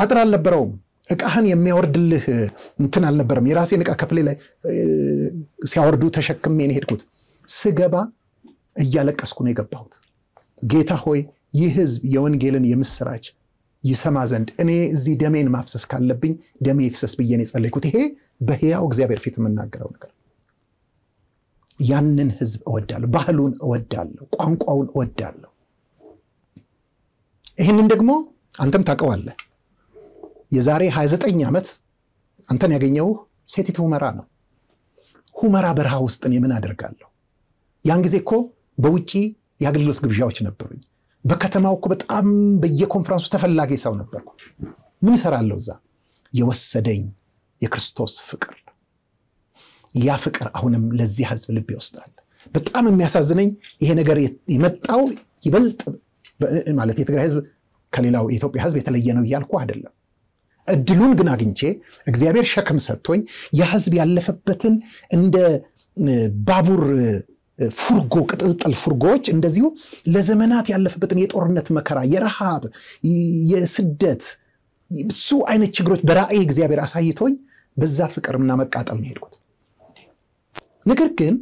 አጥራ አልነበረው እቃህን የሚያወርድልህ እንትን አልነበረም የራሴን እቃ ከፍሌ ላይ ሲያወርዱ ተሸክሜ እኔ ሄድኩት ስገባ እያለቀስኩ ነው የገባሁት ጌታ ሆይ ይህ ህዝብ የወንጌልን የምስራች ይሰማ ዘንድ እኔ እዚህ ደሜን ማፍሰስ ካለብኝ ደሜ ይፍሰስ ብዬ ነው ጸለይኩት ይሄ በህያው እግዚአብሔር ፊት መናገረው ነገር ያንን ህዝብ እወዳለሁ ባህሉን እወዳለሁ ቋንቋውን እወዳለሁ ይሄንን ደግሞ አንተም ታቀዋለህ የዛሬ ሃያ ዘጠኝ ዓመት አንተን ያገኘው ሴቲቱ ሁመራ ነው ሁመራ በርሃ ውስጥ ነው ምን አደርጋለሁ ያን ጊዜኮ በውጪ ያገልግሎት ግብዣዎች ነበሩኝ በከተማውኮ በጣም በየኮንፈረንሱ ተፈላጊ ሰው ነበርኩ ምን ሰራለሁ ዛ የወሰደኝ የክርስቶስ ፍቅር ያ ፍቅር አሁንም ለዚህ ህዝብ ልብ ይወስዳል በጣም የሚያሳዝነኝ ይሄ ነገር የመጣው ይበልጥ ማለት የትግራይ ህዝብ ከሌላው የኢትዮጵያ ህዝብ የተለየ ነው ይያልኩ አይደለም እድሉን ግን አግኝቼ እግዚአብሔር ሸክም ሰጥቶኝ የህዝብ ያለፈበትን እንደ ባቡር ፉርጎ ቅጥልጥል ፉርጎዎች እንደዚሁ ለዘመናት ያለፈበትን የጦርነት መከራ የረሃብ የስደት ብዙ አይነት ችግሮች በራእይ እግዚአብሔር አሳይቶኝ በዛ ፍቅርና መቃጠል ነው ሄድኩት ነገር ግን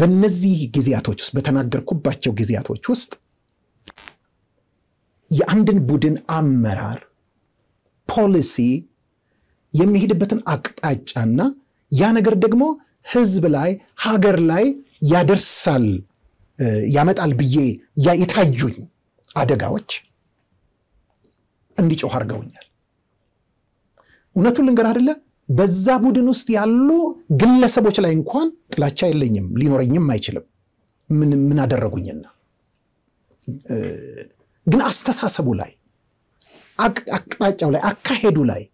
በእነዚህ ግዚያቶች ውስጥ በተናገርኩባቸው ግዚያቶች ውስጥ የአንድን ቡድን አመራር ፖሊሲ የሚሄድበትን አቅጣጫና ያ ነገር ደግሞ ህዝብ ላይ ሀገር ላይ ያደርሳል يمتال بيه يا يتحجون هذا قاوتش أنديش أخر قاونيال وناتولن قرار الله بزابو دنوستي علو قلة سبوش لا ينقوان لا تشاي اللي نيم لينور ينيم ما يشلب من من هذا الرجولنا جن أستسها سبولاي أك أك أجاولاي أكهدولاي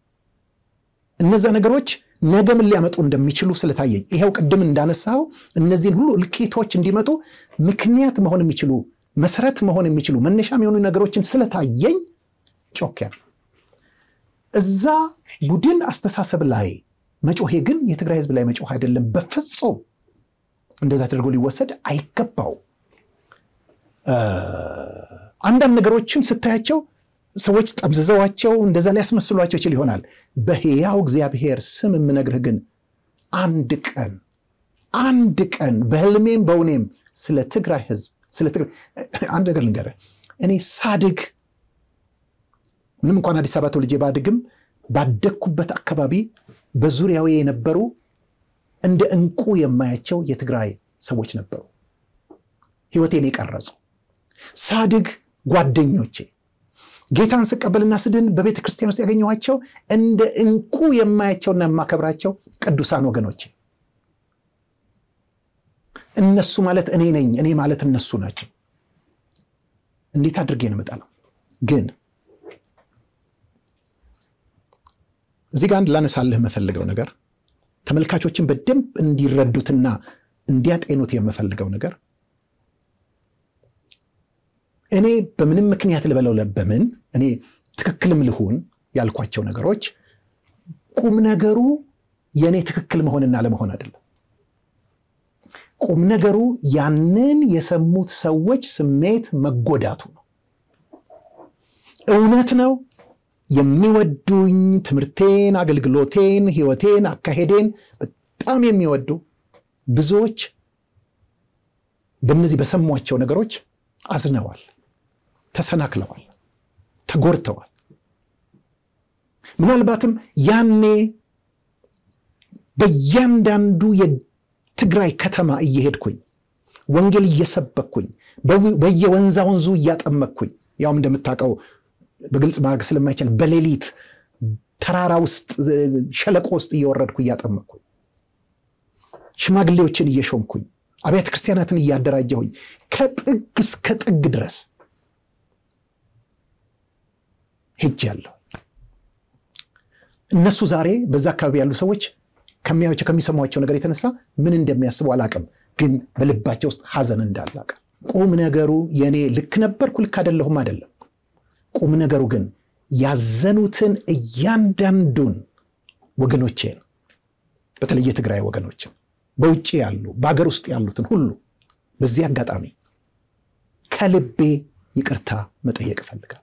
النزا نقروش نادم اللي عمت قندم ميشلو سلتايج إيه وقدم من دان الساو النزين هلو الكيتوش نديمتو مكنيات ما هون ميشلو مسرات ما هون ميشلو من نشام يونو نقروش سلتايج شوكر إذا بودين أستساسب الله مجو هيجن يتقرأيز بالله مجو هيدا اللي بفتصو عند ذات الرجولي وسد عيكباو عندنا نقروشن ستايتشو سويت أبززواتشو عند ذا ناس مسلواتشو اللي هونال بهياوك زي بهير سمن من أجرهجن عندك أن عندك أن بهلمين بونيم سلا تقرأيز سلا تقرأ عندنا قرن قرأ أني صادق منكم أنا دي سبعة ولجي بعدكم بعد كوبة أكبابي بزوري هواي نبرو عند أنكو يما يتشو يتقرأي سويت نبرو هو تينيك الرزو صادق قوادين يوشي جيتان سك قبل الناس دين ببيت كريستيانو ستيغين يوشيو عند أنكو يما يتشو نما كبراتشو قدوسان وغنوشي النسو مالت أنينين أني مالت النسو ناجي اللي تادرقين متقلم جين زيجان لا نسأله مثل جونا جر، تملك أشوتشين بدم إندي ردوتنا إنديات إنه تيم مثل جونا جر. أنا بمن مكنيات اللي بلولا بمن، أنا تكلم لهون يالكو أشونا جروج، كومنا جرو يعني تكلم هون النعلم هون أدل. كومنا جرو يعني يسموت سويج سميت مجوداتنا. أوناتنا የሚወዱኝ ትምርቴን አገልግሎቴን ህይወቴን አካሄዴን በጣም የሚወዱ ብዙዎች በእነዚህ በሰሟቸው ነገሮች አዝነዋል ተሰናክለዋል ተጎርተዋል ምናልባትም ያኔ በእያንዳንዱ የትግራይ ከተማ እየሄድኩኝ ወንጌል እየሰበኩኝ በየወንዛውንዙ እያጠመኩኝ ያውም እንደምታውቀው بقلص مارك سلم ما يشل بليليت ترارا وست شلق وست يورد كوي ياتم كوي شما قل لي وشين يشوم كوي أبيات كريستياناتن يادرا جوي كتقس كتقدرس هجالو الناس زاري بزاكا بيالو سويتش كم يوجد كم يسموه شو نقريت نسلا من ندم يسوى لكم كن بلبات وست حزن ندال لكم قوم نجارو يعني لكنبر كل كاد اللي هم هذا قوم نجارو جن يزنوتن ياندم دون وجنوتشين بتلاقيه تجري وجنوتشين بوتشي علو باجروستي علو تنهلو بزيك جات أمي كلبي يكرتها متأيق فلقال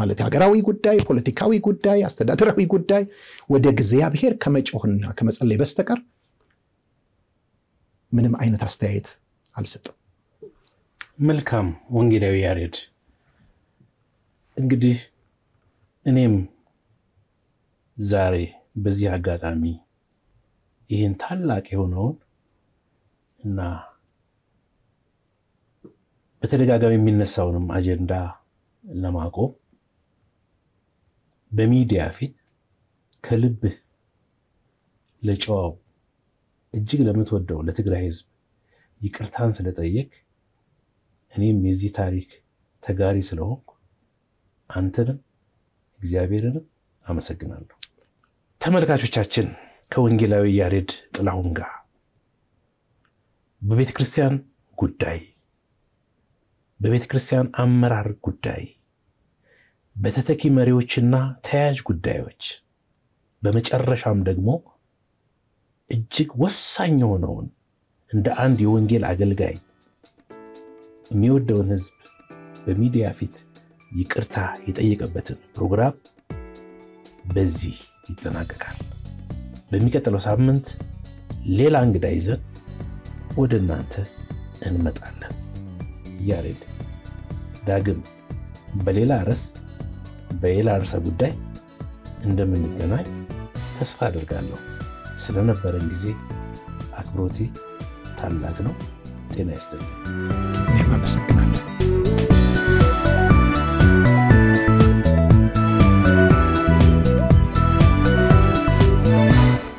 ማለት ሀገራዊ ጉዳይ ፖለቲካዊ ጉዳይ አስተዳደራዊ ጉዳይ ወደ እግዚአብሔር ከመጮህና ከመጸለይ በስተቀር ምንም አይነት አስተያየት አልሰጠም መልካም ወንጌላዊ ያሬድ እንግዲህ እኔም ዛሬ በዚህ አጋጣሚ ይሄን ታላቅ የሆነውን እና በተደጋጋሚ የሚነሳውንም አጀንዳ ለማቆም በሚዲያ ፊት ከልብ ለጨዋው እጅግ ለምትወደው ለትግራይ ህዝብ ይቅርታን ስለጠየቅ እኔም የዚህ ታሪክ ተጋሪ ስለሆንኩ አንተንም እግዚአብሔርንም አመሰግናለሁ ተመልካቾቻችን ከወንጌላዊ ያሬድ ጥላሁን ጋር በቤተ ክርስቲያን ጉዳይ በቤተ ክርስቲያን አመራር ጉዳይ በተተኪ መሪዎችና ተያያዥ ጉዳዮች በመጨረሻም ደግሞ እጅግ ወሳኝ ሆነውን እንደ አንድ የወንጌል አገልጋይ የሚወደውን ህዝብ በሚዲያ ፊት ይቅርታ ይጠይቀበትን ፕሮግራም በዚህ ይተናገካል በሚከተለው ሳምንት ሌላ እንግዳ ይዘን ወደ እናንተ እንመጣለን ያሬድ ዳግም በሌላ ራስ በሌላ ራስ ጉዳይ እንደምንገናኝ ተስፋ አደርጋለሁ ስለነበረን ጊዜ አክብሮቴ ታላቅ ነው ጤና ይስጥልኝ እኔም አመሰግናለሁ